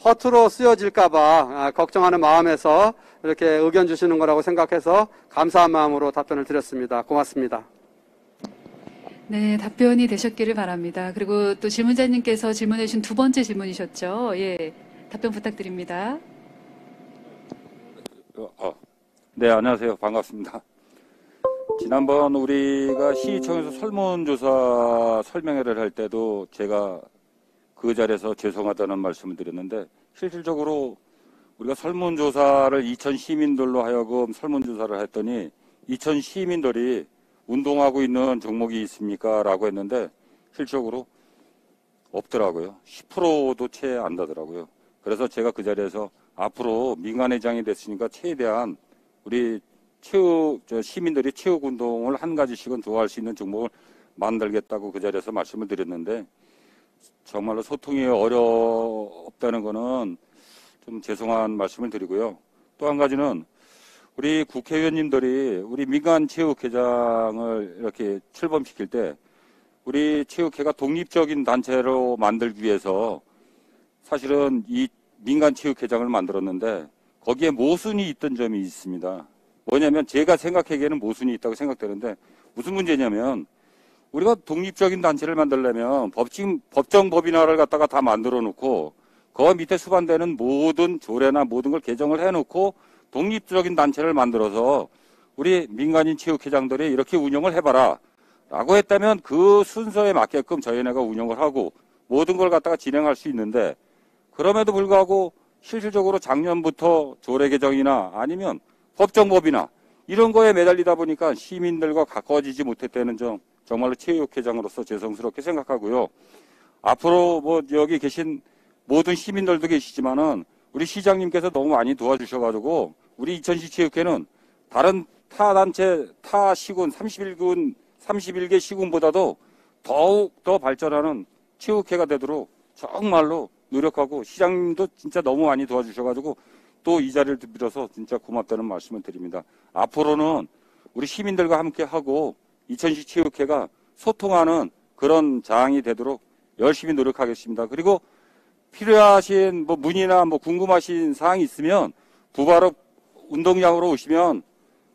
허투루 쓰여질까봐 걱정하는 마음에서 이렇게 의견 주시는 거라고 생각해서 감사한 마음으로 답변을 드렸습니다. 고맙습니다. 네, 답변이 되셨기를 바랍니다. 그리고 또 질문자님께서 질문해 주신 두 번째 질문이셨죠. 예, 답변 부탁드립니다. 네, 안녕하세요. 반갑습니다. 지난번 우리가 시의청에서 설문조사 설명회를 할 때도 제가 그 자리에서 죄송하다는 말씀을 드렸는데 실질적으로 우리가 설문조사를 이천 시민들로 하여금 설문조사를 했더니 이천 시민들이 운동하고 있는 종목이 있습니까? 라고 했는데 실질적으로 없더라고요. 10%도 채 안 되더라고요. 그래서 제가 그 자리에서 앞으로 민간회장이 됐으니까 최대한 우리 시민들이 체육운동을 한 가지씩은 좋아할 수 있는 종목을 만들겠다고 그 자리에서 말씀을 드렸는데 정말로 소통이 어렵다는 거는 좀 죄송한 말씀을 드리고요. 또 한 가지는 우리 국회의원님들이 우리 민간체육회장을 이렇게 출범시킬 때 우리 체육회가 독립적인 단체로 만들기 위해서 사실은 이 민간체육회장을 만들었는데 거기에 모순이 있던 점이 있습니다. 뭐냐면 제가 생각하기에는 모순이 있다고 생각되는데 무슨 문제냐면 우리가 독립적인 단체를 만들려면 법정법인화를 갖다가 다 만들어 놓고 그 밑에 수반되는 모든 조례나 모든 걸 개정을 해놓고 독립적인 단체를 만들어서 우리 민간인 체육회장들이 이렇게 운영을 해봐라 라고 했다면 그 순서에 맞게끔 저희네가 운영을 하고 모든 걸 갖다가 진행할 수 있는데 그럼에도 불구하고 실질적으로 작년부터 조례 개정이나 아니면 법정법이나 이런 거에 매달리다 보니까 시민들과 가까워지지 못했다는 점 정말로 체육회장으로서 죄송스럽게 생각하고요. 앞으로 뭐 여기 계신 모든 시민들도 계시지만은 우리 시장님께서 너무 많이 도와주셔가지고 우리 이천시 체육회는 다른 타 단체, 타 시군 31개 시군보다도 더욱 더 발전하는 체육회가 되도록 정말로 노력하고 시장님도 진짜 너무 많이 도와주셔가지고 또 이 자리를 빌어서 진짜 고맙다는 말씀을 드립니다. 앞으로는 우리 시민들과 함께 하고 이천시 체육회가 소통하는 그런 장이 되도록 열심히 노력하겠습니다. 그리고 필요하신 뭐 문의나 뭐 궁금하신 사항이 있으면 부바로 운동장으로 오시면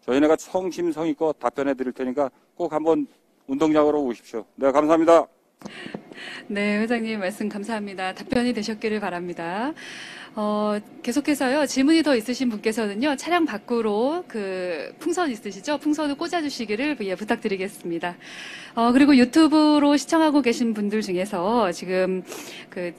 저희네가 성심성의껏 답변해 드릴 테니까 꼭 한번 운동장으로 오십시오. 네, 감사합니다. 네, 회장님 말씀 감사합니다. 답변이 되셨기를 바랍니다. 계속해서요, 질문이 더 있으신 분께서는요, 차량 밖으로 그 풍선 있으시죠? 풍선을 꽂아주시기를 부탁드리겠습니다. 그리고 유튜브로 시청하고 계신 분들 중에서 지금 그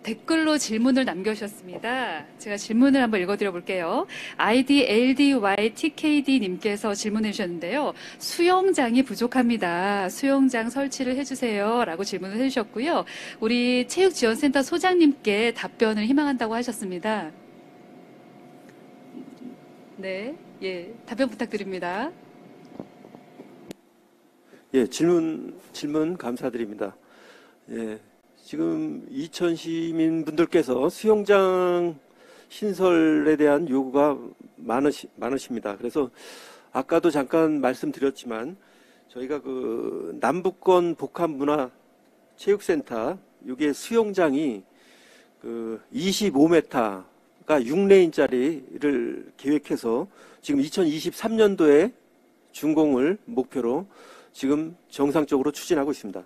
댓글로 질문을 남겨주셨습니다. 제가 질문을 한번 읽어드려 볼게요. IDLDYTKD님께서 질문해 주셨는데요. 수영장이 부족합니다. 수영장 설치를 해주세요. 라고 질문을 해주셨고요. 우리 체육지원센터 소장님께 답변을 희망한다고 하셨습니다. 네, 예, 답변 부탁드립니다. 예, 질문 감사드립니다. 예, 지금 이천 시민분들께서 수영장 신설에 대한 요구가 많으십니다. 그래서 아까도 잠깐 말씀드렸지만 저희가 그 남북권 복합문화체육센터 요게 수영장이 그 25m가 6레인짜리를 계획해서 지금 2023년도에 준공을 목표로 지금 정상적으로 추진하고 있습니다.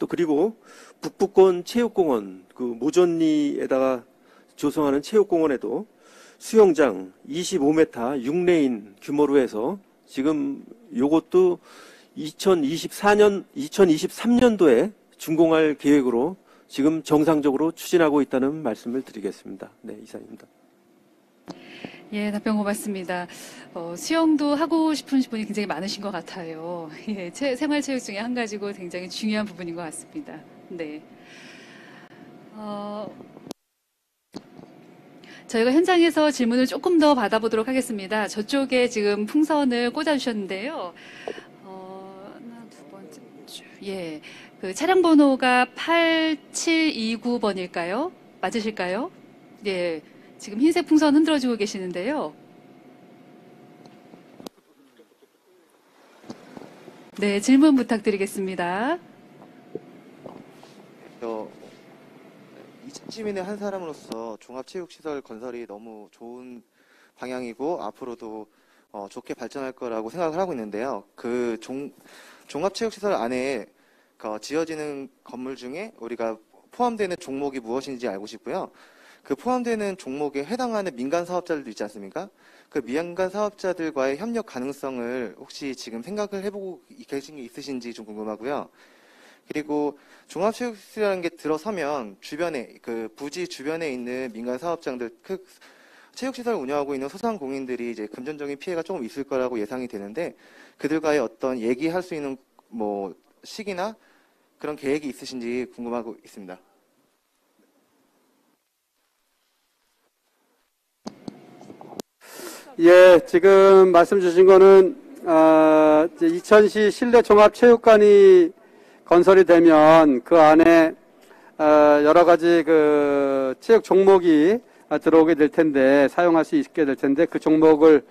또 그리고 북부권 체육공원 그 모전리에다가 조성하는 체육공원에도 수영장 25m 6레인 규모로 해서 지금 요것도 2023년도에 준공할 계획으로 지금 정상적으로 추진하고 있다는 말씀을 드리겠습니다. 네, 이상입니다. 예, 답변 고맙습니다. 수영도 하고 싶은 분이 굉장히 많으신 것 같아요. 예, 생활체육 중에 한 가지고 굉장히 중요한 부분인 것 같습니다. 네. 저희가 현장에서 질문을 조금 더 받아보도록 하겠습니다. 저쪽에 지금 풍선을 꽂아주셨는데요. 하나, 두 번째 줄. 예. 그 차량 번호가 8729번일까요? 맞으실까요? 예. 지금 흰색 풍선 흔들어주고 계시는데요. 네, 질문 부탁드리겠습니다. 이천 시민의 한 사람으로서 종합체육시설 건설이 너무 좋은 방향이고 앞으로도 좋게 발전할 거라고 생각을 하고 있는데요. 그 종합체육시설 안에 지어지는 건물 중에 우리가 포함되는 종목이 무엇인지 알고 싶고요. 그 포함되는 종목에 해당하는 민간 사업자들도 있지 않습니까? 그 민간 사업자들과의 협력 가능성을 혹시 지금 생각을 해보고 계신 게 있으신지 좀 궁금하고요. 그리고 종합체육시설이라는 게 들어서면 주변에 그 부지 주변에 있는 민간 사업장들, 그 체육시설 운영하고 있는 소상공인들이 이제 금전적인 피해가 조금 있을 거라고 예상이 되는데 그들과의 어떤 얘기할 수 있는 뭐 시기나 그런 계획이 있으신지 궁금하고 있습니다. 예, 지금 말씀 주신 거는 이천시 실내 종합체육관이 건설이 되면 그 안에 여러 가지 그 체육 종목이 들어오게 될 텐데 사용할 수 있게 될 텐데 그 종목을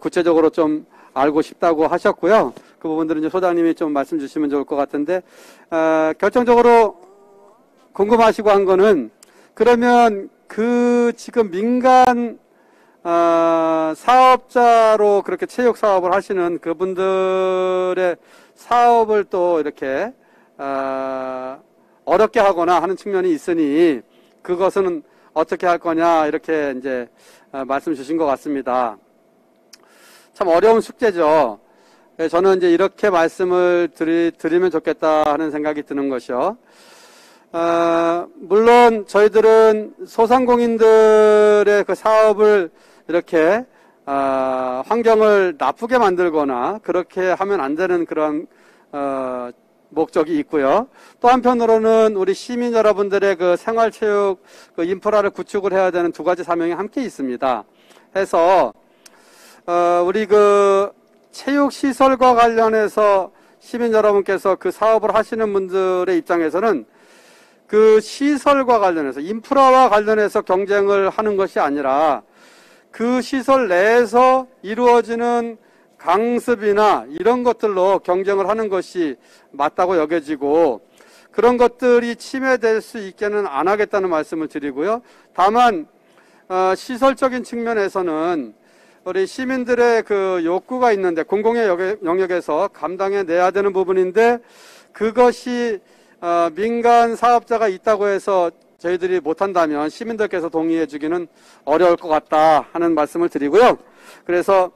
구체적으로 좀 알고 싶다고 하셨고요. 그 부분들은 이제 소장님이 좀 말씀 주시면 좋을 것 같은데 결정적으로 궁금하시고 한 거는 그러면 그 지금 민간 사업자로 그렇게 체육 사업을 하시는 그분들의 사업을 또 이렇게 어렵게 하거나 하는 측면이 있으니 그것은 어떻게 할 거냐 이렇게 이제 말씀 주신 것 같습니다. 참 어려운 숙제죠. 저는 이제 이렇게 말씀을 드리면 좋겠다 하는 생각이 드는 것이요. 물론 저희들은 소상공인들의 그 사업을 이렇게 환경을 나쁘게 만들거나 그렇게 하면 안 되는 그런 목적이 있고요. 또 한편으로는 우리 시민 여러분들의 그 생활체육 그 인프라를 구축을 해야 되는 두 가지 사명이 함께 있습니다. 해서 우리 그 체육시설과 관련해서 시민 여러분께서 그 사업을 하시는 분들의 입장에서는 그 시설과 관련해서 인프라와 관련해서 경쟁을 하는 것이 아니라 그 시설 내에서 이루어지는 강습이나 이런 것들로 경쟁을 하는 것이 맞다고 여겨지고 그런 것들이 침해될 수 있게는 안 하겠다는 말씀을 드리고요. 다만 시설적인 측면에서는 우리 시민들의 그 욕구가 있는데 공공의 영역에서 감당해내야 되는 부분인데 그것이 민간 사업자가 있다고 해서 저희들이 못한다면 시민들께서 동의해 주기는 어려울 것 같다 하는 말씀을 드리고요. 그래서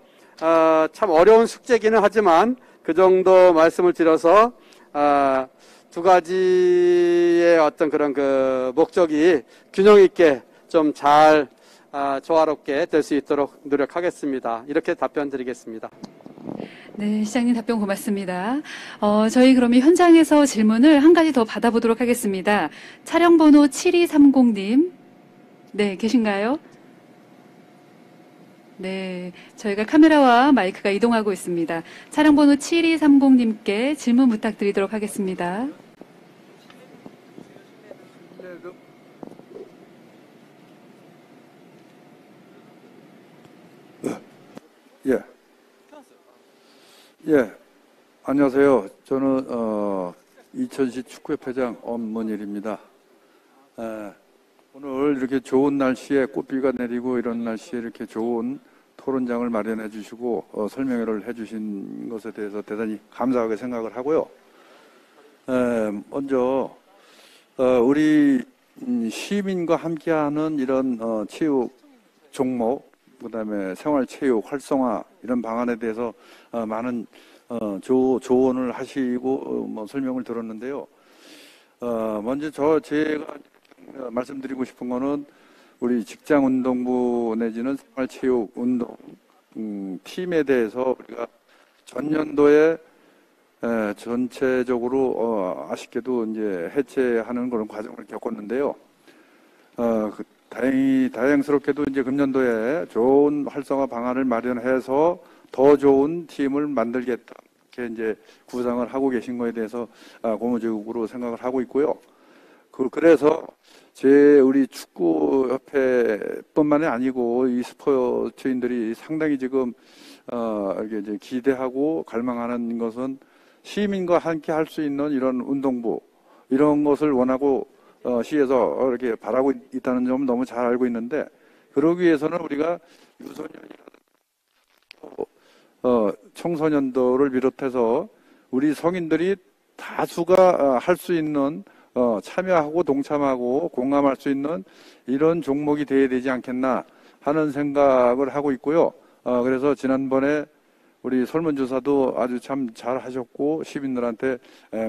참 어려운 숙제기는 하지만 그 정도 말씀을 드려서 두 가지의 어떤 그런 그 목적이 균형 있게 좀 잘 조화롭게 될 수 있도록 노력하겠습니다. 이렇게 답변 드리겠습니다. 네, 시장님 답변 고맙습니다. 저희 그러면 현장에서 질문을 한 가지 더 받아보도록 하겠습니다. 차량번호 7230님, 네, 계신가요? 네, 저희가 카메라와 마이크가 이동하고 있습니다. 차량 번호 7230님께 질문 부탁드리도록 하겠습니다. 예. 예. 안녕하세요. 저는 이천시 축구협회장 엄문일입니다. 오늘 이렇게 좋은 날씨에 꽃비가 내리고 이런 날씨에 이렇게 좋은 토론장을 마련해 주시고 설명회를 해 주신 것에 대해서 대단히 감사하게 생각을 하고요. 먼저 우리 시민과 함께하는 이런 체육 종목, 그다음에 생활체육 활성화 이런 방안에 대해서 많은 조언을 하시고 뭐 설명을 들었는데요. 먼저 제가 말씀드리고 싶은 거는 우리 직장운동부 내지는 생활체육운동 팀에 대해서 우리가 전년도에 전체적으로 아쉽게도 이제 해체하는 그런 과정을 겪었는데요. 다행스럽게도 이제 금년도에 좋은 활성화 방안을 마련해서 더 좋은 팀을 만들겠다, 이렇게 이제 구상을 하고 계신 거에 대해서 고무적으로 생각을 하고 있고요. 그래서 우리 축구협회뿐만이 아니고 이 스포츠인들이 상당히 지금 이렇게 이제 기대하고 갈망하는 것은 시민과 함께 할 수 있는 이런 운동부, 이런 것을 원하고 시에서 이렇게 바라고 있다는 점은 너무 잘 알고 있는데, 그러기 위해서는 우리가 유소년이라든가 청소년도를 비롯해서 우리 성인들이 다수가 할 수 있는 참여하고 동참하고 공감할 수 있는 이런 종목이 돼야 되지 않겠나 하는 생각을 하고 있고요. 그래서 지난번에 우리 설문조사도 아주 참 잘 하셨고 시민들한테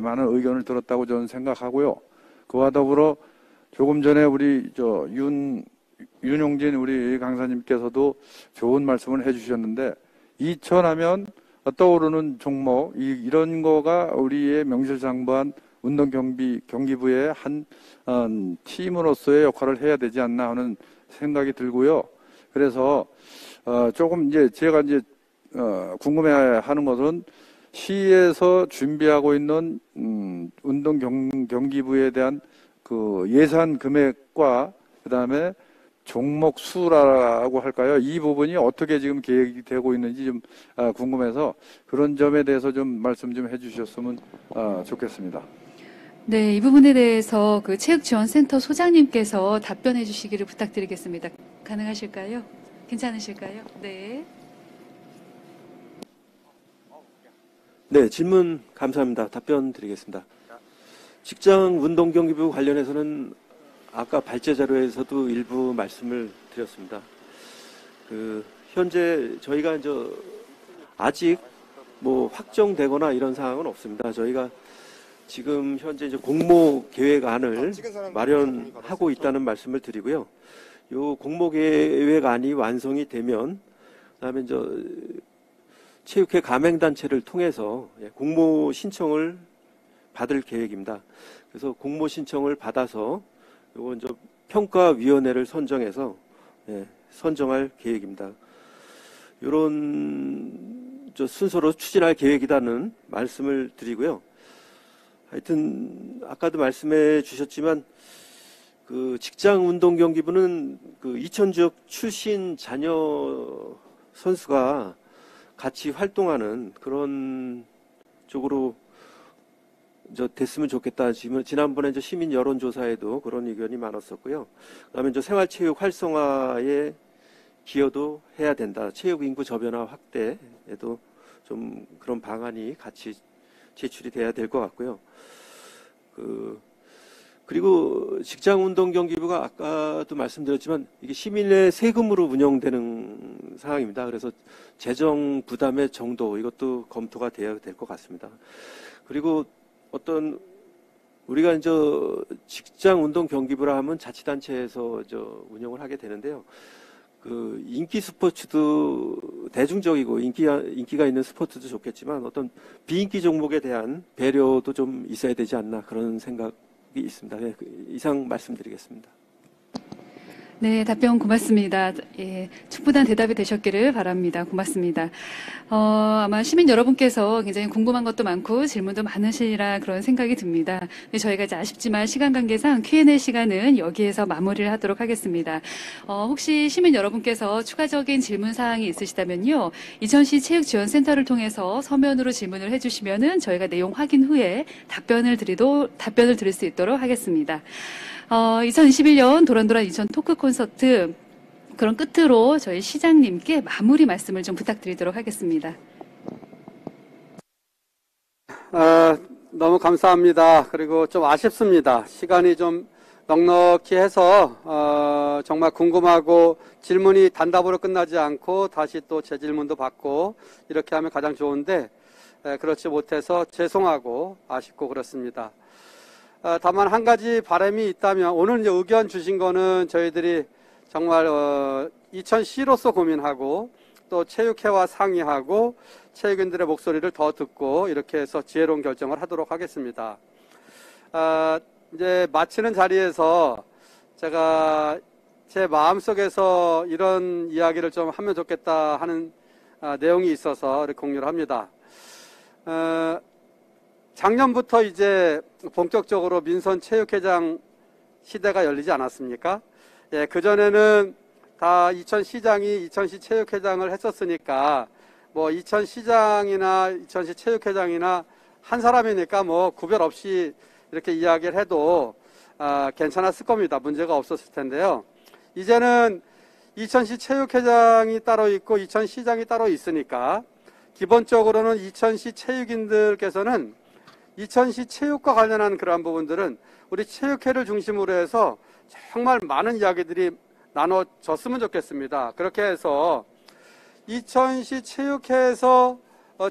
많은 의견을 들었다고 저는 생각하고요. 그와 더불어 조금 전에 우리 윤용진 우리 강사님께서도 좋은 말씀을 해주셨는데, 이천하면 떠오르는 종목, 이런 거가 우리의 명실상부한 운동경기부의 한 팀으로서의 역할을 해야 되지 않나 하는 생각이 들고요. 그래서 조금 이제 제가 이제 궁금해하는 것은 시에서 준비하고 있는 운동경기부에 대한 그 예산 금액과 그 다음에 종목 수라고 할까요? 이 부분이 어떻게 지금 계획이 되고 있는지 좀 궁금해서 그런 점에 대해서 좀 말씀 좀 해주셨으면 좋겠습니다. 네, 이 부분에 대해서 그 체육지원센터 소장님께서 답변해 주시기를 부탁드리겠습니다. 가능하실까요? 괜찮으실까요? 네. 네, 질문 감사합니다. 답변 드리겠습니다. 직장 운동경기부 관련해서는 아까 발제자료에서도 일부 말씀을 드렸습니다. 현재 저희가 이제 아직 뭐 확정되거나 이런 사항은 없습니다. 저희가 지금 현재 이제 공모 계획안을 마련하고 있다는 말씀을 드리고요. 요 공모 계획안이 완성이 되면, 그다음에 이제 체육회 가맹단체를 통해서 공모 신청을 받을 계획입니다. 그래서 공모 신청을 받아서 요건 좀 평가위원회를 선정해서 선정할 계획입니다. 이런 순서로 추진할 계획이라는 말씀을 드리고요. 하여튼 아까도 말씀해 주셨지만 그 직장운동경기부는 그 이천지역 출신 자녀 선수가 같이 활동하는 그런 쪽으로 됐으면 좋겠다. 지난번에 시민 여론조사에도 그런 의견이 많았었고요. 그다음에 생활체육 활성화에 기여도 해야 된다. 체육 인구 저변화 확대에도 좀 그런 방안이 같이 제출이 돼야 될 것 같고요. 그리고 직장운동경기부가 아까도 말씀드렸지만 이게 시민의 세금으로 운영되는 사항입니다. 그래서 재정 부담의 정도, 이것도 검토가 돼야 될 것 같습니다. 그리고 우리가 이제 직장 운동 경기부라 하면 자치단체에서 운영을 하게 되는데요. 인기 스포츠도 대중적이고 인기가 있는 스포츠도 좋겠지만 비인기 종목에 대한 배려도 좀 있어야 되지 않나 그런 생각이 있습니다. 이상 말씀드리겠습니다. 네, 답변 고맙습니다. 예, 충분한 대답이 되셨기를 바랍니다. 고맙습니다. 아마 시민 여러분께서 굉장히 궁금한 것도 많고 질문도 많으시리라 그런 생각이 듭니다. 저희가 이제 아쉽지만 시간 관계상 Q&A 시간은 여기에서 마무리를 하도록 하겠습니다. 혹시 시민 여러분께서 추가적인 질문 사항이 있으시다면요, 이천시 체육지원센터를 통해서 서면으로 질문을 해주시면은 저희가 내용 확인 후에 답변을 드릴 수 있도록 하겠습니다. 2021년 도란도란 이천 토크 콘서트, 그런 끝으로 저희 시장님께 마무리 말씀을 좀 부탁드리도록 하겠습니다. 너무 감사합니다. 그리고 좀 아쉽습니다. 시간이 좀 넉넉히 해서 정말 궁금하고 질문이 단답으로 끝나지 않고 다시 또 재질문도 받고 이렇게 하면 가장 좋은데 그렇지 못해서 죄송하고 아쉽고 그렇습니다. 다만 한 가지 바람이 있다면, 오늘 이제 의견 주신 거는 저희들이 정말 이천시로서 고민하고 또 체육회와 상의하고 체육인들의 목소리를 더 듣고 이렇게 해서 지혜로운 결정을 하도록 하겠습니다. 이제 마치는 자리에서 제가 제 마음속에서 이런 이야기를 좀 하면 좋겠다 하는 내용이 있어서 공유를 합니다. 작년부터 이제 본격적으로 민선 체육회장 시대가 열리지 않았습니까? 예, 그전에는 다 이천시장이 이천시 체육회장을 했었으니까 뭐 이천시장이나 이천시 체육회장이나 한 사람이니까 뭐 구별 없이 이렇게 이야기를 해도 괜찮았을 겁니다. 문제가 없었을 텐데요. 이제는 이천시 체육회장이 따로 있고 이천시장이 따로 있으니까 기본적으로는 이천시 체육인들께서는 이천시 체육과 관련한 그러한 부분들은 우리 체육회를 중심으로 해서 정말 많은 이야기들이 나눠졌으면 좋겠습니다. 그렇게 해서 이천시 체육회에서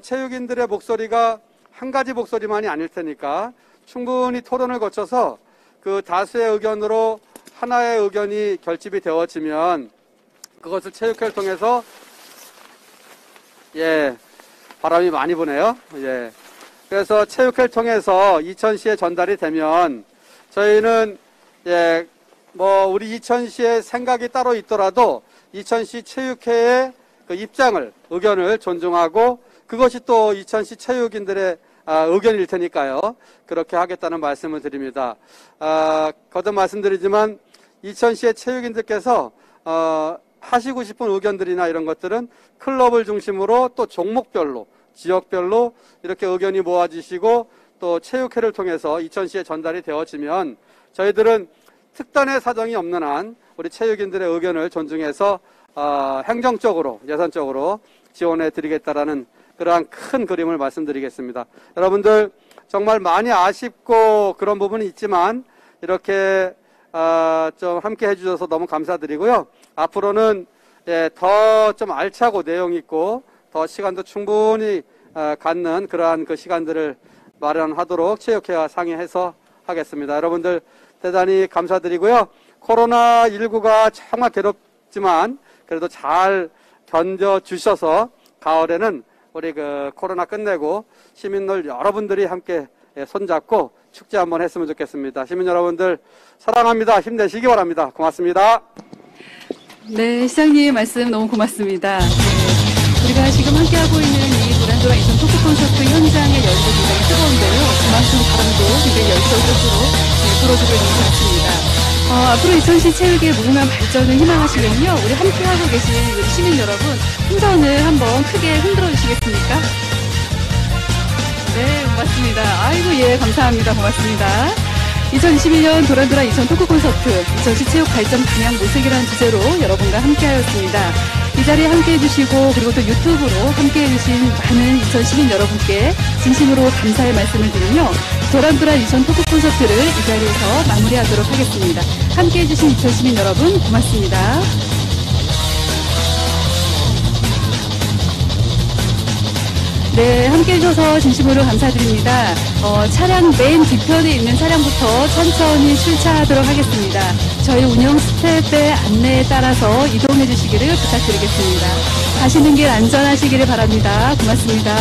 체육인들의 목소리가 한 가지 목소리만이 아닐 테니까 충분히 토론을 거쳐서 그 다수의 의견으로 하나의 의견이 결집이 되어지면 그것을 체육회를 통해서, 예, 바람이 많이 부네요. 예. 그래서 체육회를 통해서 이천시에 전달이 되면 저희는, 예, 뭐 우리 이천시의 생각이 따로 있더라도 이천시 체육회의 그 입장을, 의견을 존중하고 그것이 또 이천시 체육인들의 의견일 테니까요. 그렇게 하겠다는 말씀을 드립니다. 거듭 말씀드리지만 이천시의 체육인들께서 하시고 싶은 의견들이나 이런 것들은 클럽을 중심으로 또 종목별로, 지역별로 이렇게 의견이 모아지시고 또 체육회를 통해서 이천시에 전달이 되어지면 저희들은 특단의 사정이 없는 한 우리 체육인들의 의견을 존중해서 행정적으로, 예산적으로 지원해 드리겠다라는 그러한 큰 그림을 말씀드리겠습니다. 여러분들 정말 많이 아쉽고 그런 부분이 있지만 이렇게 좀 함께 해주셔서 너무 감사드리고요. 앞으로는, 예, 더 좀 알차고 내용 있고 더 시간도 충분히 갖는 그러한 그 시간들을 마련하도록 체육회와 상의해서 하겠습니다. 여러분들 대단히 감사드리고요. 코로나19가 정말 괴롭지만 그래도 잘 견뎌주셔서 가을에는 우리 그 코로나 끝내고 시민들 여러분들이 함께 손잡고 축제 한번 했으면 좋겠습니다. 시민 여러분들 사랑합니다. 힘내시기 바랍니다. 고맙습니다. 네, 시장님 말씀 너무 고맙습니다. 네, 우리가 지금 함께하고 있는 이 도란도란 이천 토크 콘서트 현장의 열도 굉장히 뜨거운데요. 그만큼 바람도 굉장히 열정적으로 불어주고 있는 것 같습니다. 앞으로 이천시 체육의 무궁한 발전을 희망하시면요, 우리 함께하고 계신 우리 시민 여러분, 풍선을 한번 크게 흔들어 주시겠습니까? 네, 고맙습니다. 아이고, 예, 감사합니다. 고맙습니다. 2021년 도란도란 이천 토크 콘서트, 이천시 체육 발전 방향 모색이라는 주제로 여러분과 함께하였습니다. 이 자리에 함께해 주시고 그리고 또 유튜브로 함께해 주신 많은 이천 시민 여러분께 진심으로 감사의 말씀을 드리며 도란도란 이천 토크 콘서트를 이 자리에서 마무리하도록 하겠습니다. 함께해 주신 이천 시민 여러분 고맙습니다. 네, 함께해 주셔서 진심으로 감사드립니다. 차량 맨 뒤편에 있는 차량부터 천천히 출차하도록 하겠습니다. 저희 운영 스태프의 안내에 따라서 이동해 주시기를 부탁드리겠습니다. 가시는 길 안전하시기를 바랍니다. 고맙습니다.